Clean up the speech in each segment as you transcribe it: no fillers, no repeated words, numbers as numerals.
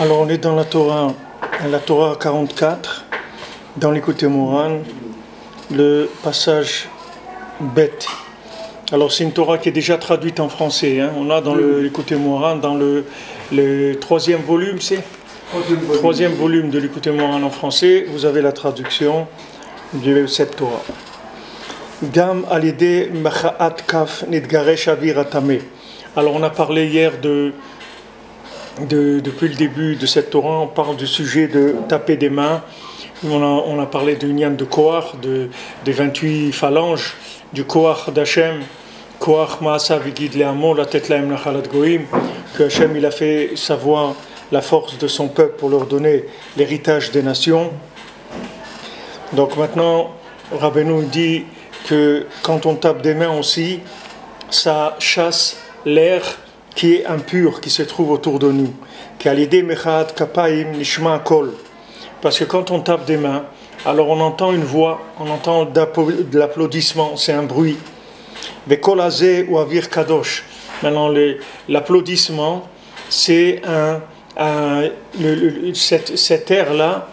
Alors on est dans la Torah 44, dans Likoutey Moharane, le passage bête. Alors c'est une Torah qui est déjà traduite en français, hein. On a dans le Likoutey Moharane, dans le troisième volume, c'est troisième volume de Likoutey Moharane en français, vous avez la traduction de cette Torah. Gam alidé machaat kaf nidgaresh avir atame. Alors on a parlé hier depuis le début de cette Torah, on parle du sujet de taper des mains. On a parlé de l'union de Kohar, des 28 phalanges, du Kohar d'Hachem, Kohar Maasav Vigid Lehamon, la tête laem nachalat goïm, que Hachem il a fait savoir la force de son peuple pour leur donner l'héritage des nations. Donc maintenant, Rabbeinou dit que quand on tape des mains aussi, ça chasse l'air qui est impur, qui se trouve autour de nous. Parce que quand on tape des mains, alors on entend une voix, on entend de l'applaudissement, c'est un bruit. Maintenant, l'applaudissement, c'est cet air-là,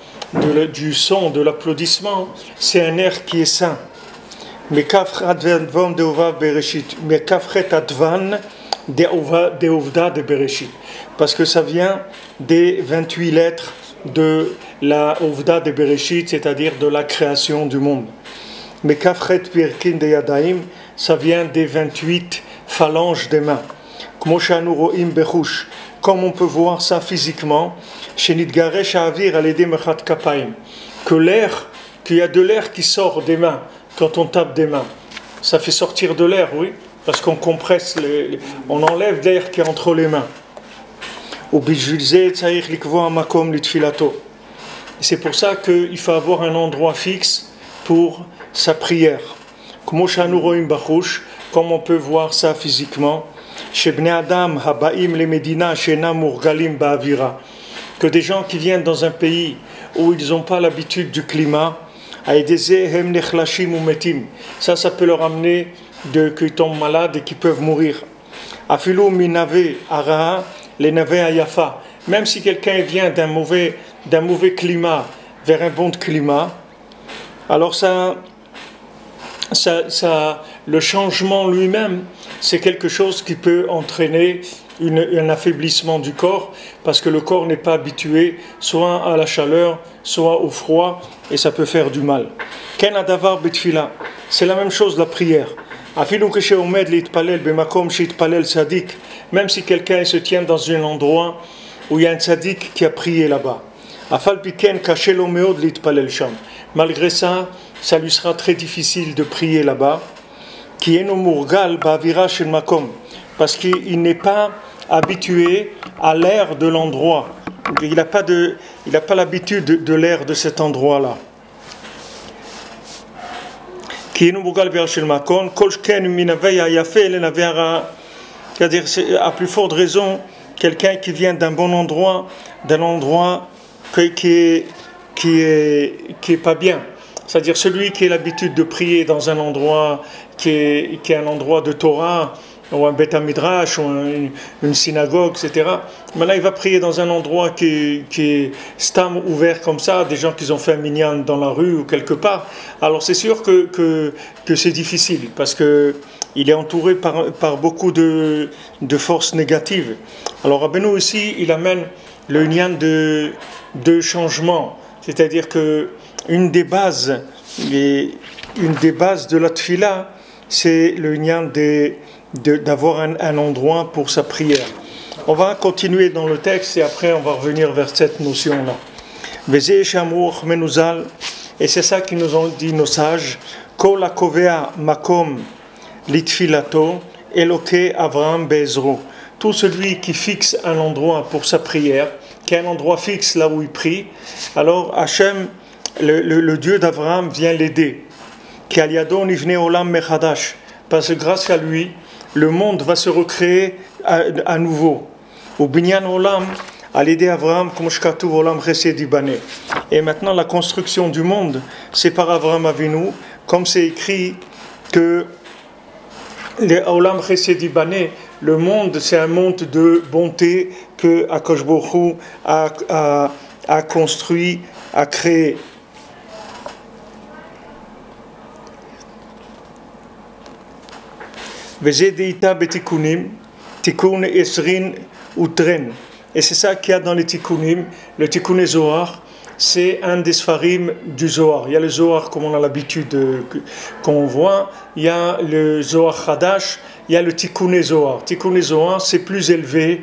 du son de l'applaudissement, c'est un air qui est saint. Parce que ça vient des 28 lettres de la Ovda de Bereshit, c'est-à-dire de la création du monde. Ça vient des 28 phalanges des mains. Comme on peut voir ça physiquement, que l'air, qu'il y a de l'air qui sort des mains quand on tape des mains. Ça fait sortir de l'air, oui, parce qu'on compresse, on enlève l'air qui est entre les mains. C'est pour ça qu'il faut avoir un endroit fixe pour sa prière. Comme on peut voir ça physiquement, que des gens qui viennent dans un pays où ils n'ont pas l'habitude du climat, ça peut leur amener qu'ils tombent malades et qu'ils peuvent mourir. Même si quelqu'un vient d'un mauvais climat vers un bon climat, alors le changement lui-même, c'est quelque chose qui peut entraîner un affaiblissement du corps, parce que le corps n'est pas habitué soit à la chaleur, soit au froid, et ça peut faire du mal. C'est la même chose la prière. Même si quelqu'un se tient dans un endroit où il y a un tzaddik qui a prié là-bas, malgré ça, ça lui sera très difficile de prier là-bas, parce qu'il n'est pas habitué à l'air de l'endroit. Il n'a pas l'habitude de l'air de cet endroit-là. C'est-à-dire, à plus forte raison, quelqu'un qui vient d'un bon endroit, d'un endroit qui est pas bien. C'est-à-dire, celui qui a l'habitude de prier dans un endroit qui est un endroit de Torah, ou un Beit HaMikdash, ou une synagogue, etc. Mais là, il va prier dans un endroit qui est stam ouvert comme ça, des gens qui ont fait un minyan dans la rue ou quelque part. Alors c'est sûr que c'est difficile, parce qu'il est entouré par beaucoup de forces négatives. Alors Rabbeinou ici, il amène le minyan de changement, c'est-à-dire qu'une des bases de la tefila, c'est le minyan d'avoir un endroit pour sa prière. On va continuer dans le texte et après on va revenir vers cette notion-là. Et c'est ça qu'ils nous ont dit nos sages. Tout celui qui fixe un endroit pour sa prière, qui a un endroit fixe là où il prie, alors Hachem, le Dieu d'Avraham, vient l'aider. Parce que grâce à lui, le monde va se recréer à nouveau. Et maintenant, la construction du monde, c'est par Avraham Avinou, comme c'est écrit que Le monde, c'est un monde de bonté que Akadosh Baruch Hu a construit, a créé. Et c'est ça qu'il y a dans les tikkunim. Le Tikouné Zohar, c'est un des sfarim du Zohar. Il y a le Zohar, comme on a l'habitude qu'on voit, il y a le Zohar Hadash, il y a le Tikouné Zohar. Tikouné Zohar, c'est plus élevé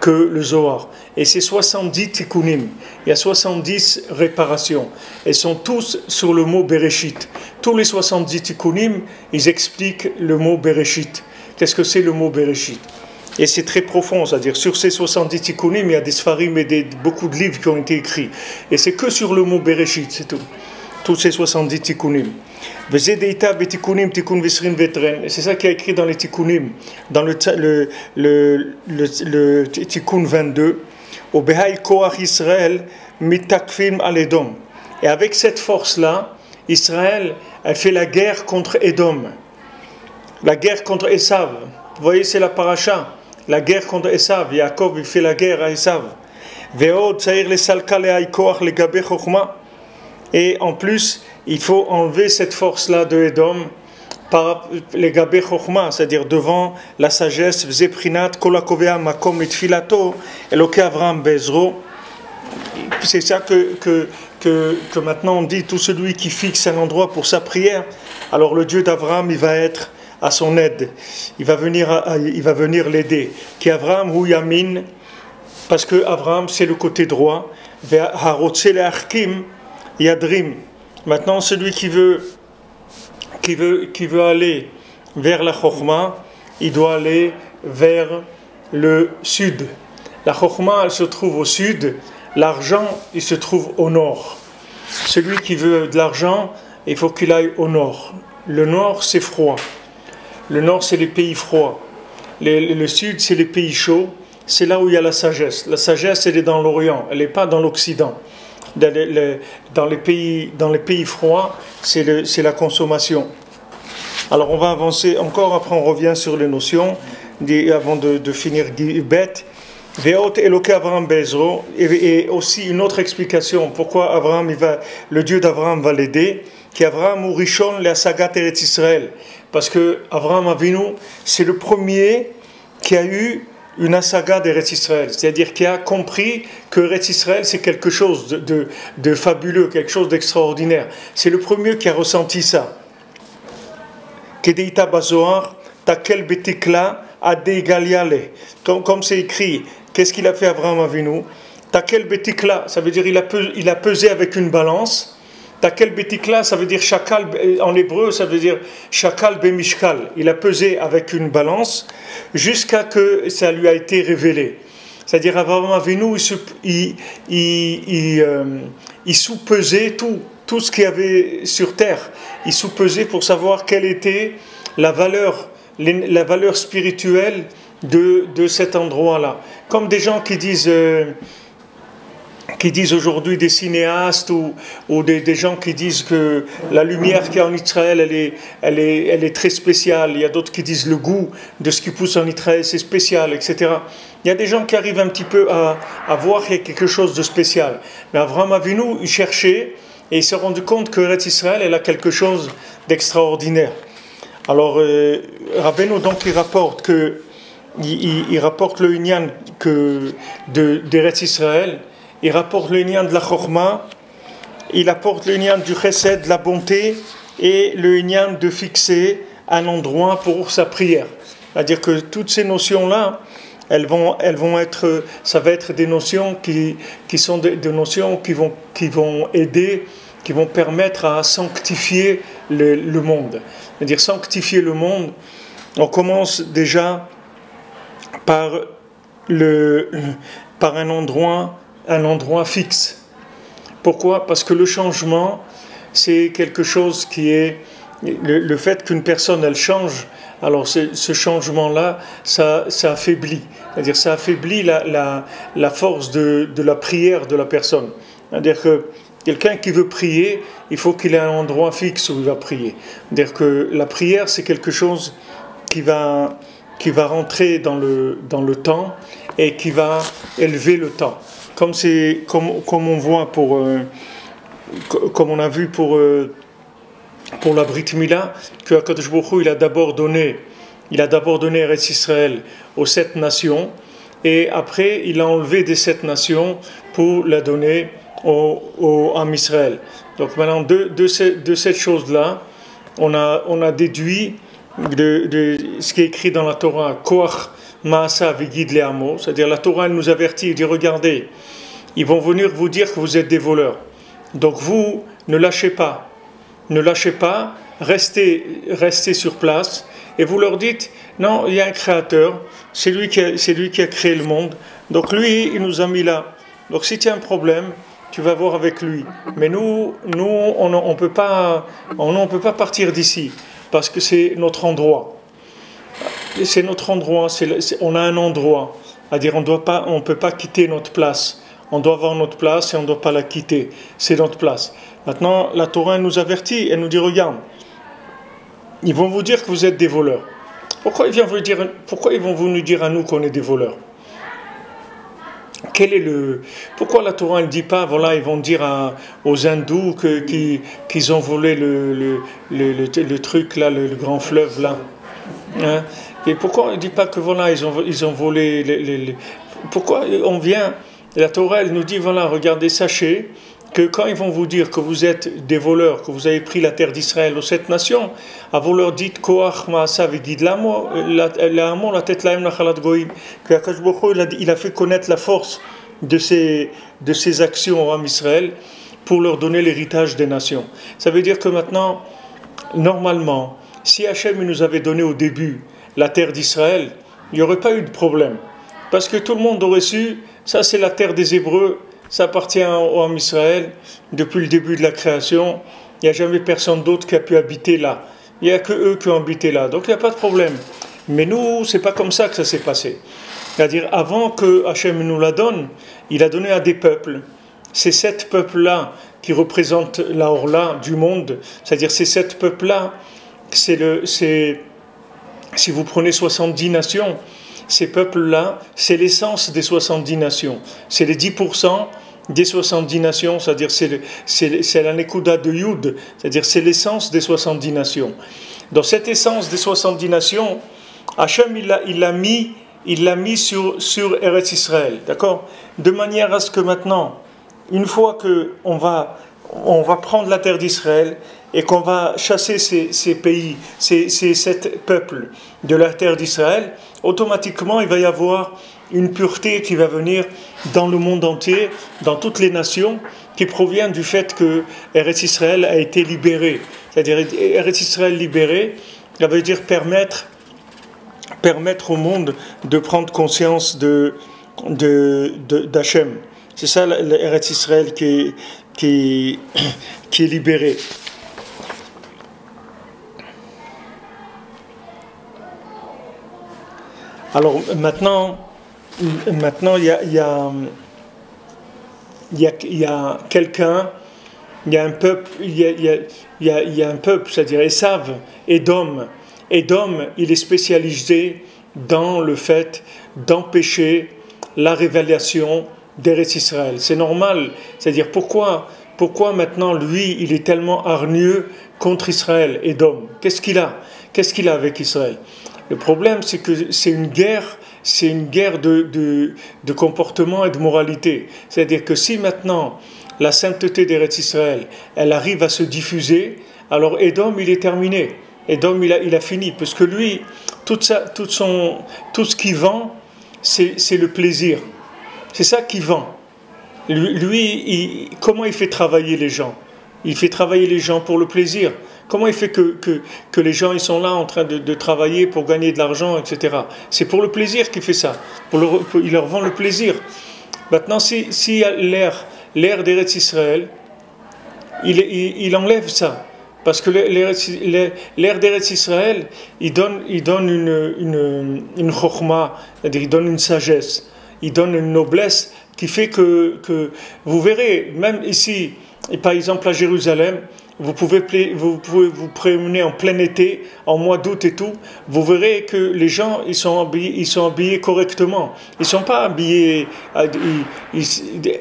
que le Zohar. Et c'est 70 tikkunim. Il y a 70 réparations. Elles sont tous sur le mot Bereshit. Tous les 70 tikkunim, ils expliquent le mot Bereshit. Qu'est-ce que c'est le mot Bereshit? Et c'est très profond, c'est-à-dire sur ces 70 tikkunim, il y a des sfarim et beaucoup de livres qui ont été écrits. Et c'est que sur le mot Bereshit, c'est tout. Tous ces 70 tikkunim. Et c'est ça qui est écrit dans les tikkunim, dans le tikkun 22. Et avec cette force-là, Israël a fait la guerre contre Edom, la guerre contre Essav. Vous voyez, c'est la paracha, la guerre contre Essav. Yaakov, il fait la guerre à Essav. Et en plus, il faut enlever cette force-là de Edom par les gabé chokhma, c'est-à-dire devant la sagesse, zéprinat, kolakovea makom et filato, eloke Avraham bezro. C'est ça que maintenant on dit, tout celui qui fixe un endroit pour sa prière, alors le Dieu d'Avraham, il va être à son aide, il va venir l'aider. Qui Avraham ou Yamin, parce que Avraham c'est le côté droit, harotse le arkim yadrim. Maintenant celui qui veut aller vers la Chokhma, il doit aller vers le sud. La Chokhma, elle se trouve au sud, l'argent, il se trouve au nord. Celui qui veut de l'argent, il faut qu'il aille au nord. Le nord, c'est froid. Le nord, c'est les pays froids. Le sud, c'est les pays chauds. C'est là où il y a la sagesse. La sagesse, elle est dans l'Orient, elle n'est pas dans l'Occident. Dans les pays froids, c'est la consommation. Alors on va avancer encore, après on revient sur les notions, avant de finir bête. Et aussi une autre explication, pourquoi Avraham, le Dieu d'Avraham va l'aider, qui Avraham ou Rishon le Sagat Eretz Israël. Parce que Avraham Avinou, c'est le premier qui a eu une assaga d'Eretz Israël, c'est-à-dire qui a compris que Eretz Israël c'est quelque chose de fabuleux, quelque chose d'extraordinaire. C'est le premier qui a ressenti ça. Kedeita bazoar, takel betikla, adegaliale. Comme c'est écrit, qu'est-ce qu'il a fait Avraham Avinu? Takel betikla, ça veut dire il a pesé avec une balance. Takel betikla, ça veut dire chakal, en hébreu, ça veut dire chakal bemishkal. Il a pesé avec une balance jusqu'à que ça lui a été révélé. C'est-à-dire, Avraham Avinu, il sous-pesait tout ce qu'il y avait sur terre. Il sous-pesait pour savoir quelle était la valeur spirituelle de cet endroit-là. Comme des gens qui disent aujourd'hui, des cinéastes ou des gens qui disent que la lumière qu'il y a en Israël, elle est très spéciale. Il y a d'autres qui disent le goût de ce qui pousse en Israël, c'est spécial, etc. Il y a des gens qui arrivent un petit peu à voir qu'il y a quelque chose de spécial. Mais Avraham Avinu, il cherchait et il s'est rendu compte que Eretz Israël, elle a quelque chose d'extraordinaire. Alors, Rabbeinou, donc, il rapporte que il rapporte le union d'Eretz Israël. Il rapporte le nyan de la Chokhma, il apporte le nyan du Chesed, de la bonté, et le nyan de fixer un endroit pour sa prière. C'est-à-dire que toutes ces notions-là, ça va être des notions qui sont des notions qui vont aider, qui vont permettre à sanctifier le monde. C'est-à-dire sanctifier le monde, on commence déjà par un endroit fixe. Pourquoi? Parce que le changement, c'est quelque chose qui est... Le fait qu'une personne, elle change, alors ce changement-là, ça affaiblit. C'est-à-dire, ça affaiblit la force de la prière de la personne. C'est-à-dire que quelqu'un qui veut prier, il faut qu'il ait un endroit fixe où il va prier. C'est-à-dire que la prière, c'est quelque chose qui va... qui va rentrer dans le temps et qui va élever le temps. Comme on voit pour comme on a vu pour la Brit Mila, que Hakadosh Baruch Hu, il a d'abord donné Eretz Israël aux 7 nations, et après il a enlevé des 7 nations pour la donner à Israël. Donc maintenant de cette chose-là, on a déduit de ce qui est écrit dans la Torah, Koach Maasa Vigid Leamo, c'est-à-dire la Torah elle nous avertit, elle dit regardez, ils vont venir vous dire que vous êtes des voleurs. Donc vous ne lâchez pas. Ne lâchez pas, restez sur place, et vous leur dites, non, il y a un créateur, c'est lui qui a créé le monde, donc lui, il nous a mis là. Donc si tu as un problème, tu vas voir avec lui. Mais nous on ne peut pas partir d'ici, parce que c'est notre endroit. C'est notre endroit, on a un endroit, c'est-à-dire on ne peut pas quitter notre place. On doit avoir notre place et on ne doit pas la quitter. C'est notre place. Maintenant, la Torah nous avertit, elle nous dit, regarde, ils vont vous dire que vous êtes des voleurs. Pourquoi ils vont nous dire à nous qu'on est des voleurs? Pourquoi la Torah ne dit pas, voilà, ils vont dire aux hindous qu'ils ont volé le truc là, le grand fleuve là, hein? Et pourquoi on ne dit pas que voilà, ils ont volé Pourquoi on vient... La Torah, elle nous dit, voilà, regardez, sachez que quand ils vont vous dire que vous êtes des voleurs, que vous avez pris la terre d'Israël aux 7 nations, à vous leur dites, Koach Maasav Vigid Lamo, la tête laem nachalat goïm, que Hakadosh Baruch Hu, il a fait connaître la force de ses actions en Israël pour leur donner l'héritage des nations. Ça veut dire que maintenant, normalement, si Hachem nous avait donné au début la terre d'Israël, il n'y aurait pas eu de problème. Parce que tout le monde aurait su, ça c'est la terre des Hébreux, ça appartient à Israël depuis le début de la création. Il n'y a jamais personne d'autre qui a pu habiter là. Il n'y a que eux qui ont habité là. Donc il n'y a pas de problème. Mais nous, c'est pas comme ça que ça s'est passé. C'est-à-dire avant que Hachem nous la donne, il a donné à des peuples. Ces 7 peuples-là qui représentent la Horla du monde, c'est-à-dire ces 7 peuples-là, si vous prenez 70 nations, ces peuples-là, c'est l'essence des 70 nations. C'est les 10% des 70 nations, c'est-à-dire c'est la Nekuda de Yud, c'est-à-dire c'est l'essence des 70 nations. Dans cette essence des 70 nations, Hachem, il l'a mis sur Eretz Israël, d'accord? De manière à ce que maintenant, une fois qu'on va prendre la terre d'Israël et qu'on va chasser ces 7 peuples de la terre d'Israël, automatiquement il va y avoir une pureté qui va venir dans le monde entier, dans toutes les nations, qui provient du fait que Eretz Israël a été libérée. C'est-à-dire Eretz Israël libérée, ça veut dire permettre au monde de prendre conscience d'Hachem. C'est ça l'Eretz Israël qui est libérée. Alors maintenant il y a quelqu'un, il y a un peuple, c'est-à-dire Essav, Edom. Edom, il est spécialisé dans le fait d'empêcher la révélation d'Eretz Israël. C'est normal, c'est-à-dire pourquoi maintenant lui, il est tellement hargneux contre Israël, Edom? Qu'est-ce qu'il a avec Israël? Le problème, c'est que c'est une guerre de comportement et de moralité. C'est-à-dire que si maintenant la sainteté d'Eretz Israël, elle arrive à se diffuser, alors Edom, il est terminé. Edom, il a fini, parce que lui, tout ce qu'il vend, c'est le plaisir. C'est ça qu'il vend. Lui, comment il fait travailler les gens? Il fait travailler les gens pour le plaisir. Comment il fait que les gens ils sont là en train de travailler pour gagner de l'argent, etc. C'est pour le plaisir qu'il fait ça. Il leur vend le plaisir. Maintenant, si l'ère d'Eretz Israël, il enlève ça. Parce que l'ère d'Eretz Israël, il donne une chokhma, c'est-à-dire il donne une sagesse, il donne une noblesse qui fait que vous verrez, même ici, et par exemple à Jérusalem, Vous pouvez vous promener en plein été, en mois d'août et tout. Vous verrez que les gens, ils sont habillés correctement. Ils ne sont pas habillés...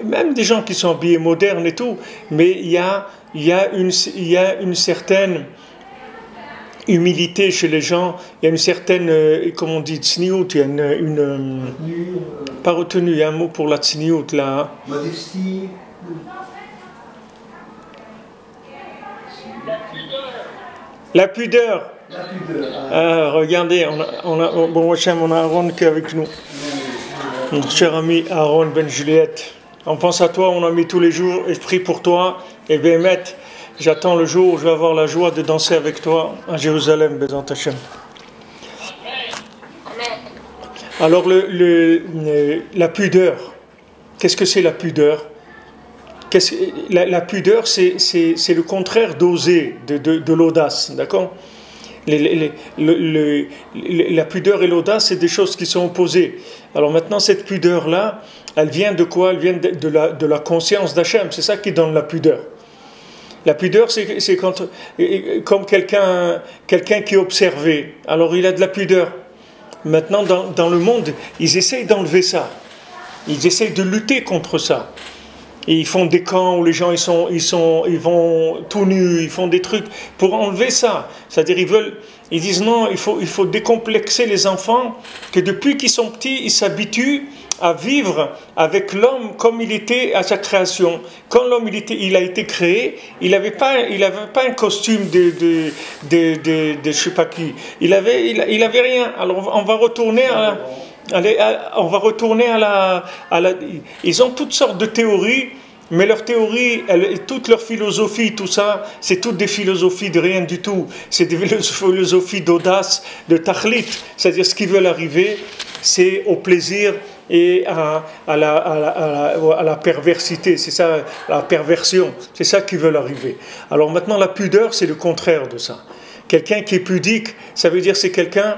même des gens qui sont habillés modernes et tout. Mais il y a une certaine humilité chez les gens. Il y a une certaine... comment on dit? Tsniout. Il y a une pas retenue. Il y a un mot pour la tsniout, là. Modestie. La pudeur. La pudeur. Regardez, bon Hachem, on a Aaron qui est avec nous. Notre cher ami Aaron Ben Juliette. On pense à toi, on a mis tous les jours, et je prie pour toi. Et Bémet, j'attends le jour où je vais avoir la joie de danser avec toi à Jérusalem, Bézant Hachem. Alors, la pudeur. Qu'est-ce que c'est la pudeur? La pudeur, c'est le contraire d'oser, de l'audace, d'accord? La pudeur et l'audace, c'est des choses qui sont opposées. Alors maintenant, cette pudeur-là, elle vient de quoi? Elle vient de la conscience d'Hachem, c'est ça qui donne la pudeur. La pudeur, c'est comme quelqu'un qui est observé, alors il a de la pudeur. Maintenant, dans le monde, ils essayent d'enlever ça, ils essayent de lutter contre ça. Et ils font des camps où les gens ils vont tout nus, ils font des trucs pour enlever ça. C'est-à-dire ils disent non, il faut décomplexer les enfants, que depuis qu'ils sont petits, ils s'habituent à vivre avec l'homme comme il était à sa création. Quand l'homme il a été créé, il n'avait pas un costume de je sais pas qui. Il avait rien. Alors on va retourner à... Ils ont toutes sortes de théories, mais leurs théories, toute leur philosophie, tout ça, c'est toutes des philosophies de rien du tout. C'est des philosophies d'audace, de tachlit, c'est-à-dire ce qu'ils veulent arriver, c'est au plaisir et à la perversité, c'est ça, la perversion, c'est ça qu'ils veulent arriver. Alors maintenant, la pudeur, c'est le contraire de ça. Quelqu'un qui est pudique, ça veut dire c'est quelqu'un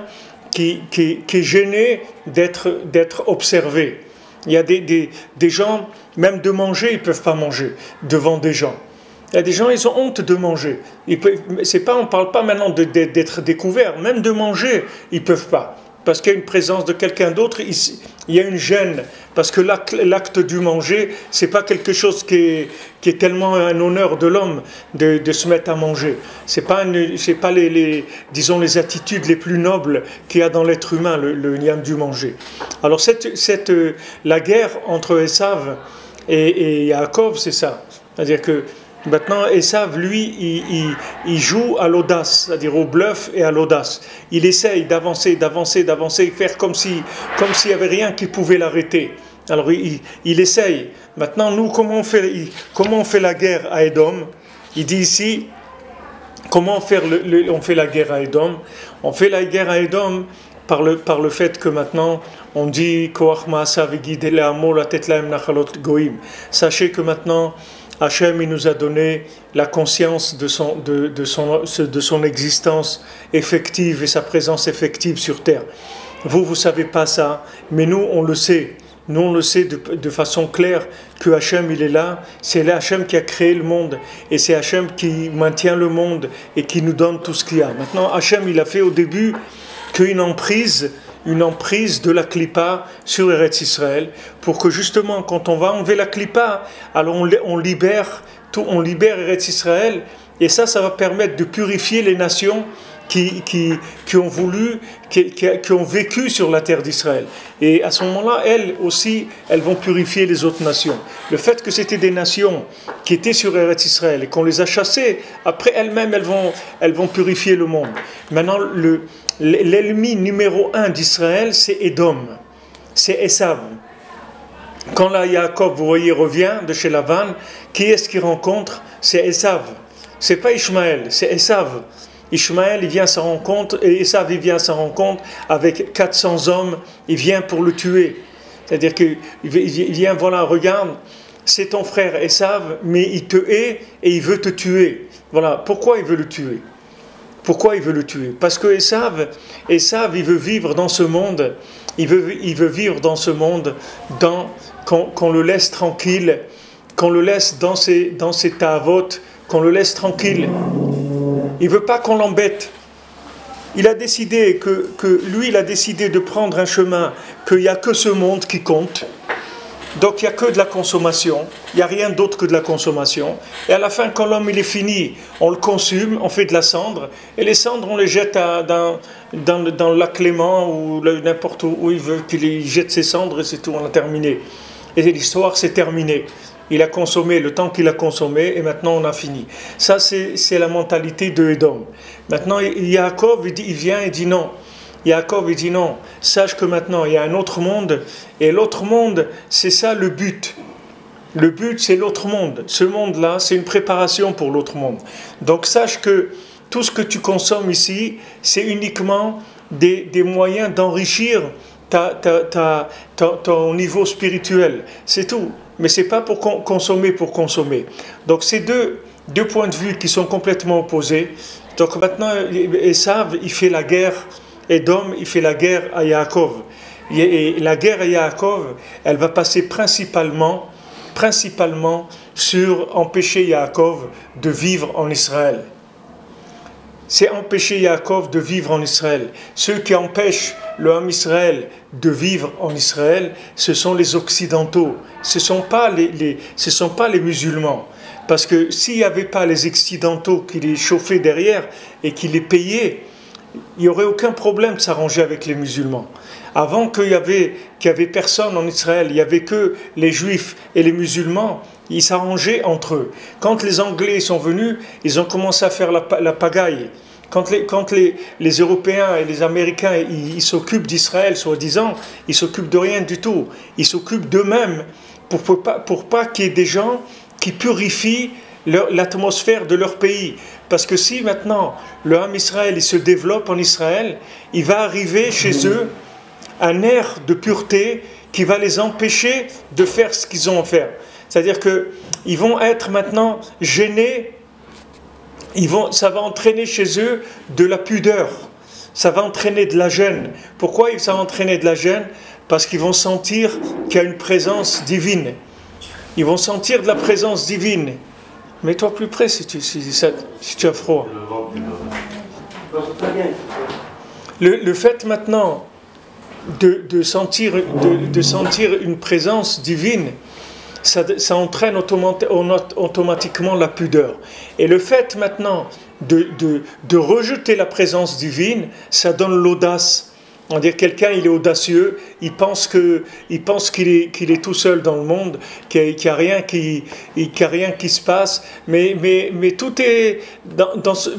qui est gêné d'être observé. Il y a des gens, même de manger, ils ne peuvent pas manger devant des gens. Il y a des gens, ils ont honte de manger. C'est pas, on ne parle pas maintenant d'être découvert. Même de manger, ils ne peuvent pas. Parce qu'il y a une présence de quelqu'un d'autre, il y a une gêne. Parce que l'acte du manger, ce n'est pas quelque chose qui est tellement un honneur de l'homme de se mettre à manger. Ce n'est pas, disons, les attitudes les plus nobles qu'il y a dans l'être humain, le niam du manger. Alors la guerre entre Essav et Yaakov, c'est ça. C'est-à-dire que maintenant Essav, lui, il joue à l'audace, c'est-à-dire au bluff et à l'audace. Il essaye d'avancer, faire comme s'il n'y avait rien qui pouvait l'arrêter. Alors il essaye. Maintenant, nous, comment on fait la guerre à Edom? Il dit ici, comment on fait la guerre à Edom? On fait la guerre à Edom par le fait que maintenant, on dit, sachez que maintenant, Hachem, il nous a donné la conscience de son existence effective et sa présence effective sur terre. Vous savez pas ça, mais nous, on le sait. Nous, on le sait de façon claire que Hachem, il est là. C'est Hachem qui a créé le monde. Et c'est Hachem qui maintient le monde et qui nous donne tout ce qu'il y a. Maintenant, Hachem, il a fait au début une emprise de la Klippa sur Eretz Israël, pour que justement, quand on va enlever la Klippa, alors on libère tout, on libère Eretz Israël. Et ça va permettre de purifier les nations qui ont vécu sur la terre d'Israël. Et à ce moment-là, elles aussi, elles vont purifier les autres nations. Le fait que c'était des nations qui étaient sur Eretz Israël et qu'on les a chassées, après elles-mêmes, elles vont purifier le monde. Maintenant, l'ennemi numéro un d'Israël, c'est Édom, c'est Essav. Quand là, Yaakov, vous voyez, revient de chez Lavan, qui est-ce qu'il rencontre? C'est Essav. C'est pas Ishmael, c'est Essav. Ishmael, il vient à sa rencontre, et Essav, il vient à sa rencontre avec 400 hommes, il vient pour le tuer. C'est-à-dire qu'il vient, voilà, regarde, c'est ton frère Essav, mais il te hait et il veut te tuer. Voilà, pourquoi il veut le tuer? Pourquoi il veut le tuer? Parce que Essav, il veut vivre dans ce monde, il veut vivre dans ce monde, qu'on le laisse tranquille, qu'on le laisse dans ses taavotes, qu'on le laisse tranquille. Il ne veut pas qu'on l'embête. Il a décidé que lui, il a décidé de prendre un chemin qu'il n'y a que ce monde qui compte. Donc il n'y a que de la consommation, il n'y a rien d'autre que de la consommation. Et à la fin, quand l'homme il est fini, on le consomme, on fait de la cendre, et les cendres, on les jette dans le lac Léman ou n'importe où il veut qu'il jette ses cendres, et c'est tout, on a terminé. Et l'histoire, c'est terminé. Il a consommé le temps qu'il a consommé, et maintenant on a fini. Ça, c'est la mentalité de Edom. Maintenant, Yaakov, il vient et dit non. Yaakov, il dit non, sache que maintenant il y a un autre monde, et l'autre monde, c'est ça le but. Le but, c'est l'autre monde. Ce monde-là, c'est une préparation pour l'autre monde. Donc sache que tout ce que tu consommes ici, c'est uniquement des moyens d'enrichir ton niveau spirituel. C'est tout. Mais ce n'est pas pour consommer pour consommer. Donc c'est deux points de vue qui sont complètement opposés. Donc maintenant, Essav, il fait la guerre. Edom, il fait la guerre à Yaakov. Et la guerre à Yaakov, elle va passer principalement sur empêcher Yaakov de vivre en Israël. C'est empêcher Yaakov de vivre en Israël. Ceux qui empêchent le Ham Israël de vivre en Israël, ce sont les Occidentaux. Ce ne sont pas les musulmans. Parce que s'il n'y avait pas les Occidentaux qui les chauffaient derrière et qui les payaient, il n'y aurait aucun problème de s'arranger avec les musulmans. Avant qu'il y avait personne en Israël, il n'y avait que les juifs et les musulmans, ils s'arrangeaient entre eux. Quand les Anglais sont venus, ils ont commencé à faire la pagaille. Quand les Européens et les Américains ils s'occupent d'Israël, soi-disant, ils s'occupent de rien du tout. Ils s'occupent d'eux-mêmes pour pas qu'il y ait des gens qui purifient l'atmosphère de leur pays. Parce que si maintenant le Ham Israël il se développe en Israël, il va arriver chez eux un air de pureté qui va les empêcher de faire ce qu'ils ont à faire. C'est-à-dire qu'ils vont être maintenant gênés, ça va entraîner chez eux de la pudeur, ça va entraîner de la gêne. Pourquoi ça va entraîner de la gêne? Parce qu'ils vont sentir qu'il y a une présence divine. Ils vont sentir de la présence divine. Mets-toi plus près si tu as froid. Le fait maintenant de sentir une présence divine, ça entraîne automatiquement la pudeur. Et le fait maintenant de rejeter la présence divine, ça donne l'audace. On dirait que quelqu'un il est audacieux, il pense qu'il est tout seul dans le monde, qu'il n'y a rien qui se passe, mais tout est...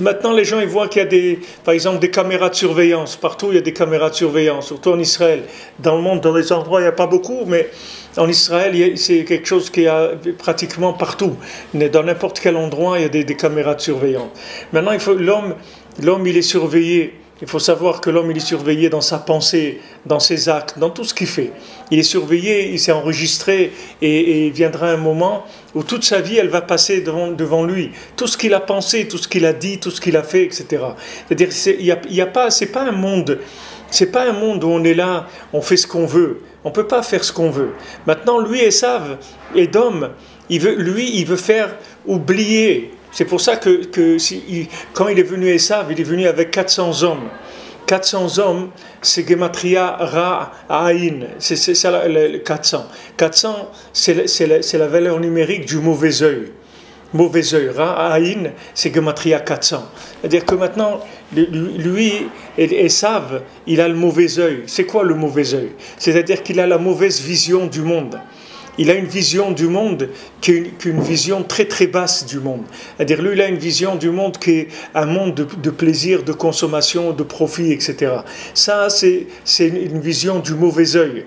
Maintenant les gens ils voient qu'il y a par exemple des caméras de surveillance, partout il y a des caméras de surveillance, surtout en Israël. Dans le monde, dans les endroits il n'y a pas beaucoup, mais en Israël c'est quelque chose qu'il y a pratiquement partout. Dans n'importe quel endroit il y a des caméras de surveillance. Maintenant l'homme il est surveillé. Il faut savoir que l'homme, il est surveillé dans sa pensée, dans ses actes, dans tout ce qu'il fait. Il est surveillé, il s'est enregistré, et il viendra un moment où toute sa vie, elle va passer devant lui. Tout ce qu'il a pensé, tout ce qu'il a dit, tout ce qu'il a fait, etc. C'est-à-dire, c'est pas un monde où on est là, on fait ce qu'on veut. On ne peut pas faire ce qu'on veut. Maintenant, lui, Essav, Edom, il veut faire oublier. C'est pour ça que quand il est venu à Essav, il est venu avec 400 hommes. 400 hommes, c'est Gematria Ra Aïn. C'est ça le 400. 400, c'est la valeur numérique du mauvais œil. Mauvais œil. Ra Aïn, c'est Gematria 400. C'est-à-dire que maintenant, lui, Essav, il a le mauvais œil. C'est quoi le mauvais œil? C'est-à-dire qu'il a la mauvaise vision du monde. Il a une vision du monde qui est une vision très très basse du monde. C'est-à-dire lui, il a une vision du monde qui est un monde de plaisir, de consommation, de profit, etc. Ça, c'est une vision du mauvais œil.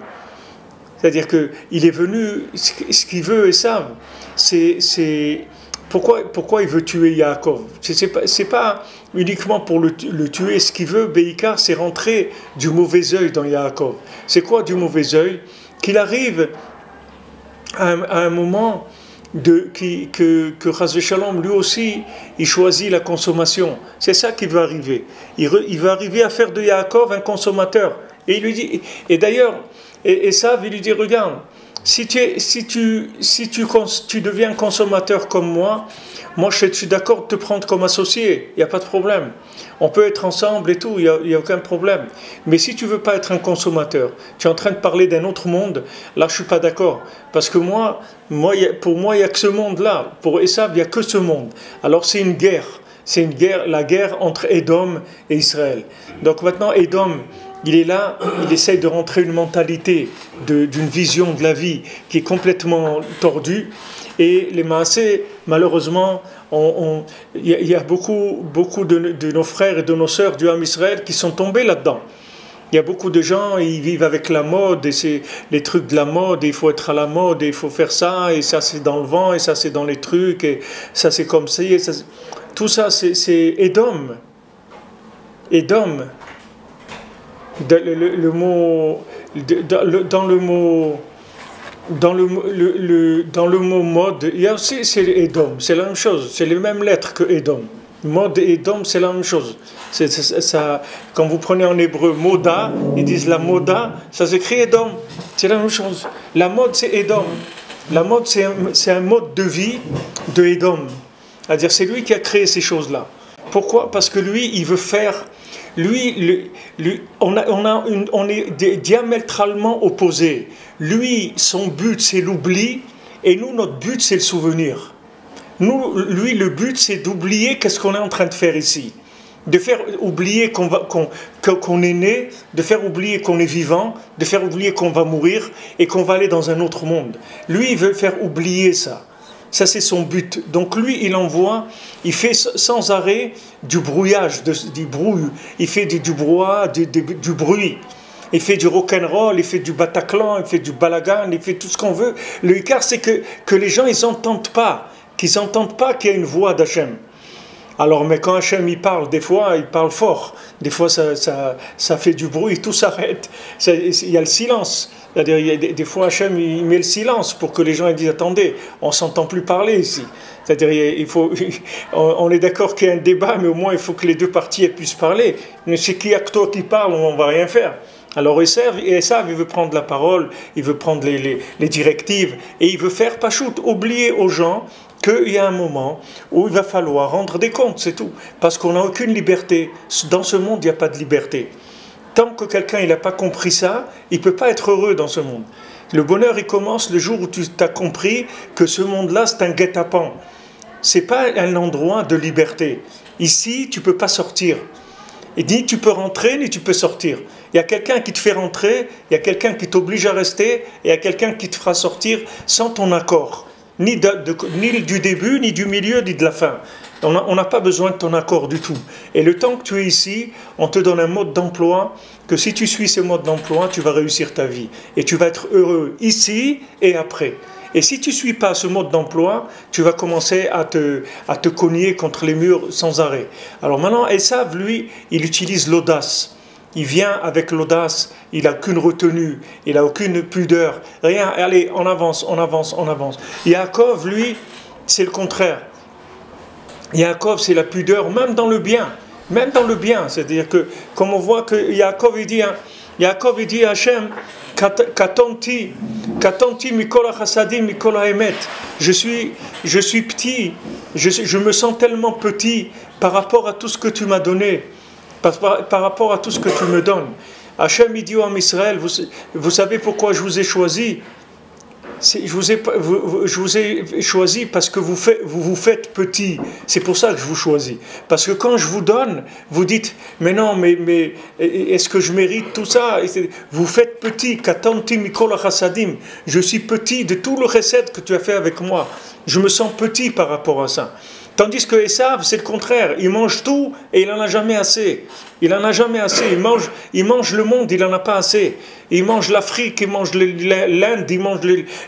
C'est-à-dire qu'il est venu, ce qu'il veut, et ça, c'est... Pourquoi il veut tuer Yaakov? C'est pas uniquement pour le tuer. Ce qu'il veut, Béikar, c'est rentrer du mauvais œil dans Yaakov. C'est quoi du mauvais œil? Qu'il arrive... À un moment que Chas V'Shalom, lui aussi, il choisit la consommation. C'est ça qui va arriver. Il va arriver à faire de Yaakov un consommateur. Et il lui dit, et d'ailleurs, Essav, il lui dit, regarde, Si tu deviens consommateur comme moi, je suis d'accord de te prendre comme associé, il n'y a pas de problème. On peut être ensemble et tout, il n'y a aucun problème. Mais si tu ne veux pas être un consommateur, tu es en train de parler d'un autre monde, là je ne suis pas d'accord. Parce que pour moi, il n'y a que ce monde-là. Pour Essav, il n'y a que ce monde. Alors c'est une guerre. C'est une guerre, la guerre entre Edom et Israël. Donc maintenant, Edom, il est là, il essaye de rentrer une mentalité, d'une vision de la vie qui est complètement tordue. Et les Maasés, malheureusement, il y a beaucoup de nos frères et de nos sœurs du Ham Israël qui sont tombés là-dedans. Il y a beaucoup de gens, ils vivent avec la mode, et c'est les trucs de la mode, et il faut être à la mode, et il faut faire ça, et ça c'est dans le vent, et ça c'est dans les trucs, et ça c'est comme ça, et ça... Tout ça, c'est Edom. Edom. Dans le mot mode, il y a aussi c'est Edom, c'est la même chose, c'est les mêmes lettres que Edom. Mode et Edom, c'est la même chose. Ça, quand vous prenez en hébreu moda, ils disent la moda, ça s'écrit Edom, c'est la même chose. La mode, c'est Edom. La mode, c'est un mode de vie de Edom. C'est-à-dire, c'est lui qui a créé ces choses-là. Pourquoi? Parce que lui, il veut faire... on est diamétralement opposés. Lui, son but, c'est l'oubli. Et nous, notre but, c'est le souvenir. Nous, lui, le but, c'est d'oublier qu'est-ce qu'on est en train de faire ici. De faire oublier qu'on est né, de faire oublier qu'on est vivant, de faire oublier qu'on va mourir et qu'on va aller dans un autre monde. Lui, il veut faire oublier ça. Ça, c'est son but. Donc lui, il envoie, il fait sans arrêt du brouillage, il fait du brouhaha, du bruit. Il fait du rock'n'roll, il fait du Bataclan, il fait du balagan, il fait tout ce qu'on veut. Le écart, c'est que les gens, ils n'entendent pas, qu'ils n'entendent pas qu'il y a une voix d'Hachem. Alors, mais quand Hachem, il parle, des fois, il parle fort. Des fois, ça fait du bruit, tout s'arrête. Il y a le silence. C'est-à-dire, des fois, Hachem, il met le silence pour que les gens ils disent « Attendez, on ne s'entend plus parler ici ». C'est-à-dire, on est d'accord qu'il y a un débat, mais au moins, il faut que les deux parties puissent parler. Mais c'est qui acto qui parle, on ne va rien faire. Alors, Essav, il veut prendre la parole, il veut prendre les directives, et il veut faire pachout, oublier aux gens qu'il y a un moment où il va falloir rendre des comptes, c'est tout. Parce qu'on n'a aucune liberté. Dans ce monde, il n'y a pas de liberté. Tant que quelqu'un n'a pas compris ça, il ne peut pas être heureux dans ce monde. Le bonheur, il commence le jour où tu as compris que ce monde-là, c'est un guet-apens. Ce n'est pas un endroit de liberté. Ici, tu ne peux pas sortir. Et ni tu peux rentrer, ni tu peux sortir. Il y a quelqu'un qui te fait rentrer, il y a quelqu'un qui t'oblige à rester, et il y a quelqu'un qui te fera sortir sans ton accord. Ni du début, ni du milieu, ni de la fin. On n'a pas besoin de ton accord du tout. Et le temps que tu es ici, on te donne un mode d'emploi que si tu suis ce mode d'emploi, tu vas réussir ta vie. Et tu vas être heureux ici et après. Et si tu ne suis pas ce mode d'emploi, tu vas commencer à te cogner contre les murs sans arrêt. Alors maintenant, Essav, lui, il utilise l'audace. Il vient avec l'audace, il n'a aucune retenue, il n'a aucune pudeur, rien, allez, on avance, on avance, on avance. Yaakov, lui, c'est le contraire. Yaakov, c'est la pudeur, même dans le bien, c'est-à-dire que, comme on voit que Yaakov, il dit, hein, Yaakov, il dit à Hachem, Katanti mikola chassadim mikola emet. Je suis petit, je me sens tellement petit par rapport à tout ce que tu m'as donné. Par rapport à tout ce que tu me donnes. Hachem dit au Ham Israël, vous savez pourquoi je vous ai choisi? Je vous ai choisi parce que vous faites petit. C'est pour ça que je vous choisis. Parce que quand je vous donne, vous dites, mais non, mais est-ce que je mérite tout ça? Vous faites petit. Je suis petit de tout le recette que tu as fait avec moi. Je me sens petit par rapport à ça. Tandis que Essav, c'est le contraire. Il mange tout et il n'en a jamais assez. Il n'en a jamais assez. Il mange le monde, il n'en a pas assez. Il mange l'Afrique, il mange l'Inde, il mange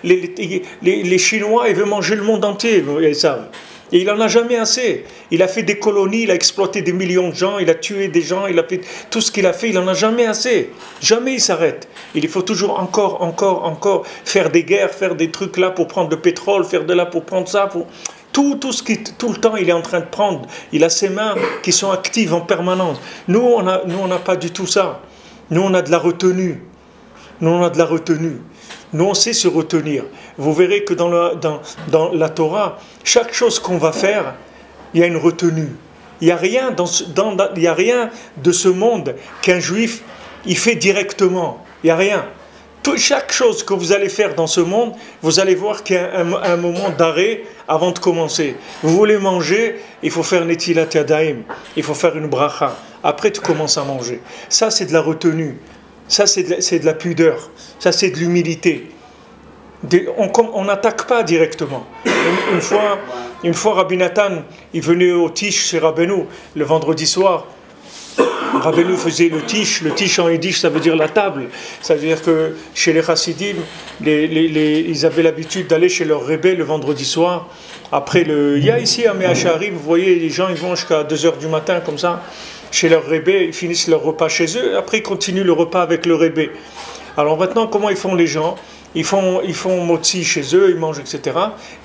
les Chinois, il veut manger le monde entier, Essav. Et il n'en a jamais assez. Il a fait des colonies, il a exploité des millions de gens, il a tué des gens, il a fait tout ce qu'il a fait, il n'en a jamais assez. Jamais il s'arrête. Il faut toujours encore faire des guerres, faire des trucs là pour prendre le pétrole, faire de là pour prendre ça, pour... Tout le temps, il est en train de prendre. Il a ses mains qui sont actives en permanence. Nous, on n'a pas du tout ça. Nous, on a de la retenue. Nous, on sait se retenir. Vous verrez que dans la Torah, chaque chose qu'on va faire, il y a une retenue. Il n'y a rien de ce monde qu'un juif, il fait directement. Il n'y a rien. Chaque chose que vous allez faire dans ce monde, vous allez voir qu'il y a un moment d'arrêt avant de commencer. Vous voulez manger, il faut faire Netilat Yadayim, il faut faire une bracha. Après, tu commences à manger. Ça, c'est de la retenue. Ça, c'est de la pudeur. Ça, c'est de l'humilité. On n'attaque pas directement. Une fois, Rabbi Nathan, il venait au Tish chez Rabbeinou le vendredi soir. Rabbeinou faisait le tish en yiddish, ça veut dire la table. Ça veut dire que chez les chassidim, ils avaient l'habitude d'aller chez leur rébé le vendredi soir. Après, il y a ici à Méa Shéarim, vous voyez, les gens ils vont jusqu'à 2 h du matin comme ça, chez leur rébé, ils finissent leur repas chez eux, après ils continuent le repas avec le rébé. Alors maintenant, comment ils font les gens? Ils font motzi chez eux, ils mangent, etc.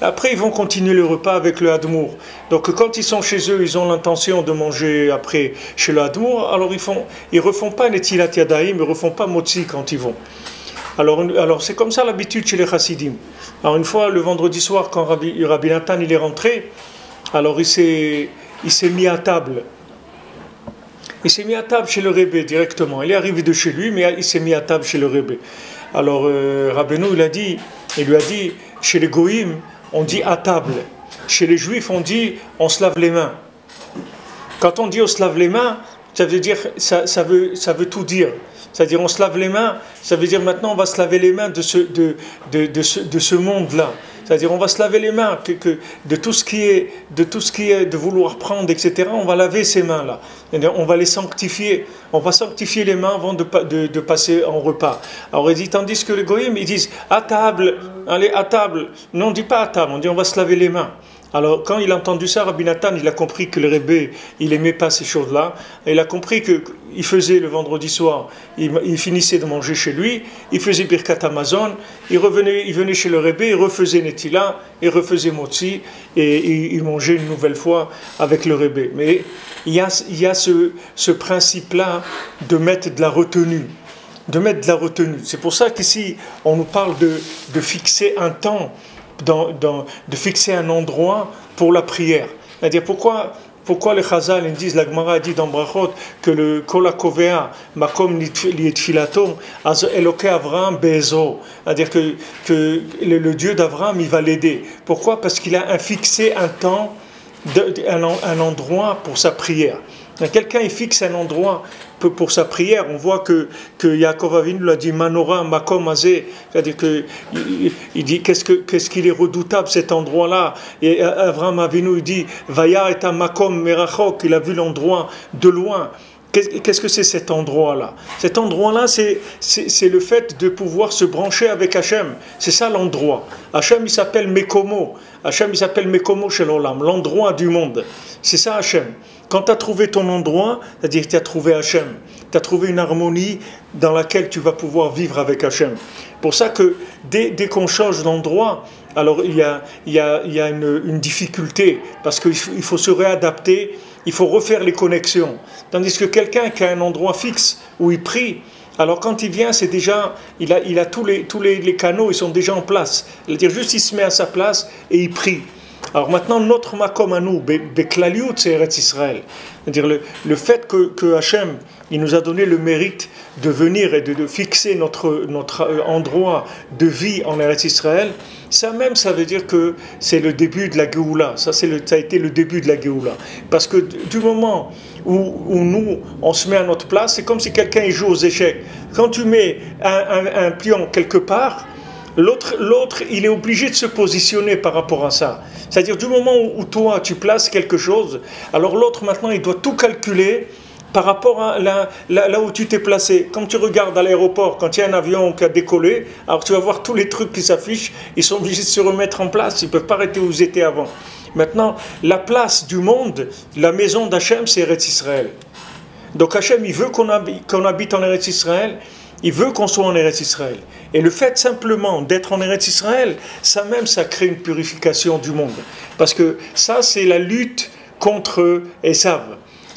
Après, ils vont continuer le repas avec le hadmour. Donc, quand ils sont chez eux, ils ont l'intention de manger après chez le hadmour. Alors, ils refont pas Netilat Yadayim, ils refont pas motzi quand ils vont. Alors c'est comme ça l'habitude chez les chassidim. Alors, une fois, le vendredi soir, quand Rabbi Nathan il est rentré, alors il s'est mis à table. Il s'est mis à table chez le Rebbe directement. Il est arrivé de chez lui, mais il s'est mis à table chez le Rebbe. Alors Rabbeinou, il lui a dit, chez les Goïm, on dit à table. Chez les Juifs, on dit, on se lave les mains. Quand on dit on se lave les mains, ça veut dire, ça veut tout dire. C'est-à-dire, on se lave les mains, ça veut dire maintenant, on va se laver les mains de ce monde-là. C'est-à-dire, on va se laver les mains de tout ce qui est de vouloir prendre, etc. On va laver ces mains-là. On va les sanctifier. On va sanctifier les mains avant de passer en repas. Alors, il dit, tandis que les goïms, ils disent à table, allez à table. Non, on ne dit pas à table, on dit on va se laver les mains. Alors, quand il a entendu ça, Rabbi Nathan, il a compris que le Rebbe, il n'aimait pas ces choses-là. Il a compris qu'il faisait le vendredi soir, il finissait de manger chez lui, il faisait Birkat Amazon, il venait chez le Rebbe, il refaisait Netila, il refaisait Motzi, et il mangeait une nouvelle fois avec le Rebbe. Mais il y a ce principe-là de mettre de la retenue. C'est pour ça qu'ici, on nous parle de fixer un temps, de fixer un endroit pour la prière. C'est-à-dire, pourquoi les Chazal disent, la Gemara dit dans Brachot que le Kolakovea Makom Lietfilatom Eloke Avraham Bezo, c'est-à-dire que le Dieu d'Avraham il va l'aider. Pourquoi? Parce qu'il a fixé un temps, un endroit pour sa prière. Quelqu'un il fixe un endroit pour sa prière. On voit que Yaakov Avinu l'a dit Manora Makom Azé, c'est-à-dire que il dit qu'est-ce qu'il est redoutable cet endroit-là. Et Avraham Avinou il dit Vaya et Makom Merachok, il a vu l'endroit de loin. Qu'est-ce que c'est cet endroit-là? Cet endroit-là, c'est le fait de pouvoir se brancher avec Hachem. C'est ça l'endroit. Hachem, il s'appelle Mekomo. Hachem, il s'appelle Mekomo chez l'Olam, l'endroit du monde. C'est ça Hachem. Quand tu as trouvé ton endroit, c'est-à-dire que tu as trouvé Hachem, tu as trouvé une harmonie dans laquelle tu vas pouvoir vivre avec Hachem. Pour ça que dès qu'on change d'endroit, alors il y a une difficulté, parce qu'il faut se réadapter, il faut refaire les connexions. Tandis que quelqu'un qui a un endroit fixe où il prie, alors quand il vient, c'est déjà, il a tous les canaux, ils sont déjà en place. C'est-à-dire juste il se met à sa place et il prie. Alors maintenant, notre makom à nous, Beklaliut, c'est Eretz Israël. C'est-à-dire le fait que Hachem, il nous a donné le mérite de venir et de fixer notre endroit de vie en Eretz Israël, ça même, ça veut dire que c'est le début de la Géoula. Ça a été le début de la Géoula. Parce que du moment où nous, on se met à notre place, c'est comme si quelqu'un joue aux échecs. Quand tu mets un pion quelque part, l'autre, il est obligé de se positionner par rapport à ça. C'est-à-dire du moment où toi, tu places quelque chose, alors l'autre, maintenant, il doit tout calculer par rapport à là où tu t'es placé. Comme tu regardes à l'aéroport, quand il y a un avion qui a décollé, alors tu vas voir tous les trucs qui s'affichent, ils sont obligés de se remettre en place, ils ne peuvent pas arrêter où ils étaient avant. Maintenant, la place du monde, la maison d'Hachem, c'est Eretz Israël. Donc Hachem, il veut qu'on habite en Eretz Israël. Il veut qu'on soit en Eretz Israël. Et le fait simplement d'être en Eretz Israël, ça même, ça crée une purification du monde. Parce que ça, c'est la lutte contre Essav.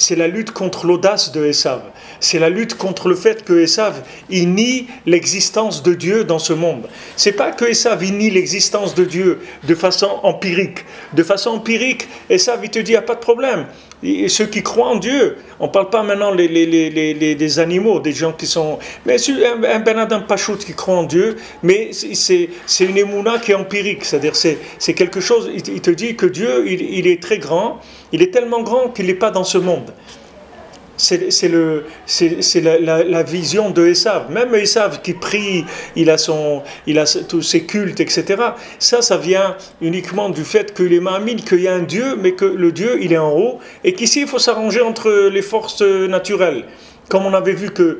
c'est la lutte contre l'audace de Essav. C'est la lutte contre le fait que Essav il nie l'existence de Dieu dans ce monde. C'est pas que Essav il nie l'existence de Dieu de façon empirique. De façon empirique, Essav il te dit, il n'y a pas de problème. Et ceux qui croient en Dieu, on ne parle pas maintenant des animaux, des gens qui sont... Mais un Ben Adam Pachout qui croit en Dieu, mais c'est une émouna qui est empirique, c'est-à-dire c'est quelque chose, il te dit que Dieu, il est très grand, il est tellement grand qu'il n'est pas dans ce monde. C'est la vision de Essav. Même Essav qui prie, il a tous ses cultes, etc. Ça vient uniquement du fait qu'il est Mahamid, qu'il y a un Dieu, mais que le Dieu, il est en haut, et qu'ici, il faut s'arranger entre les forces naturelles. Comme on avait vu qu'il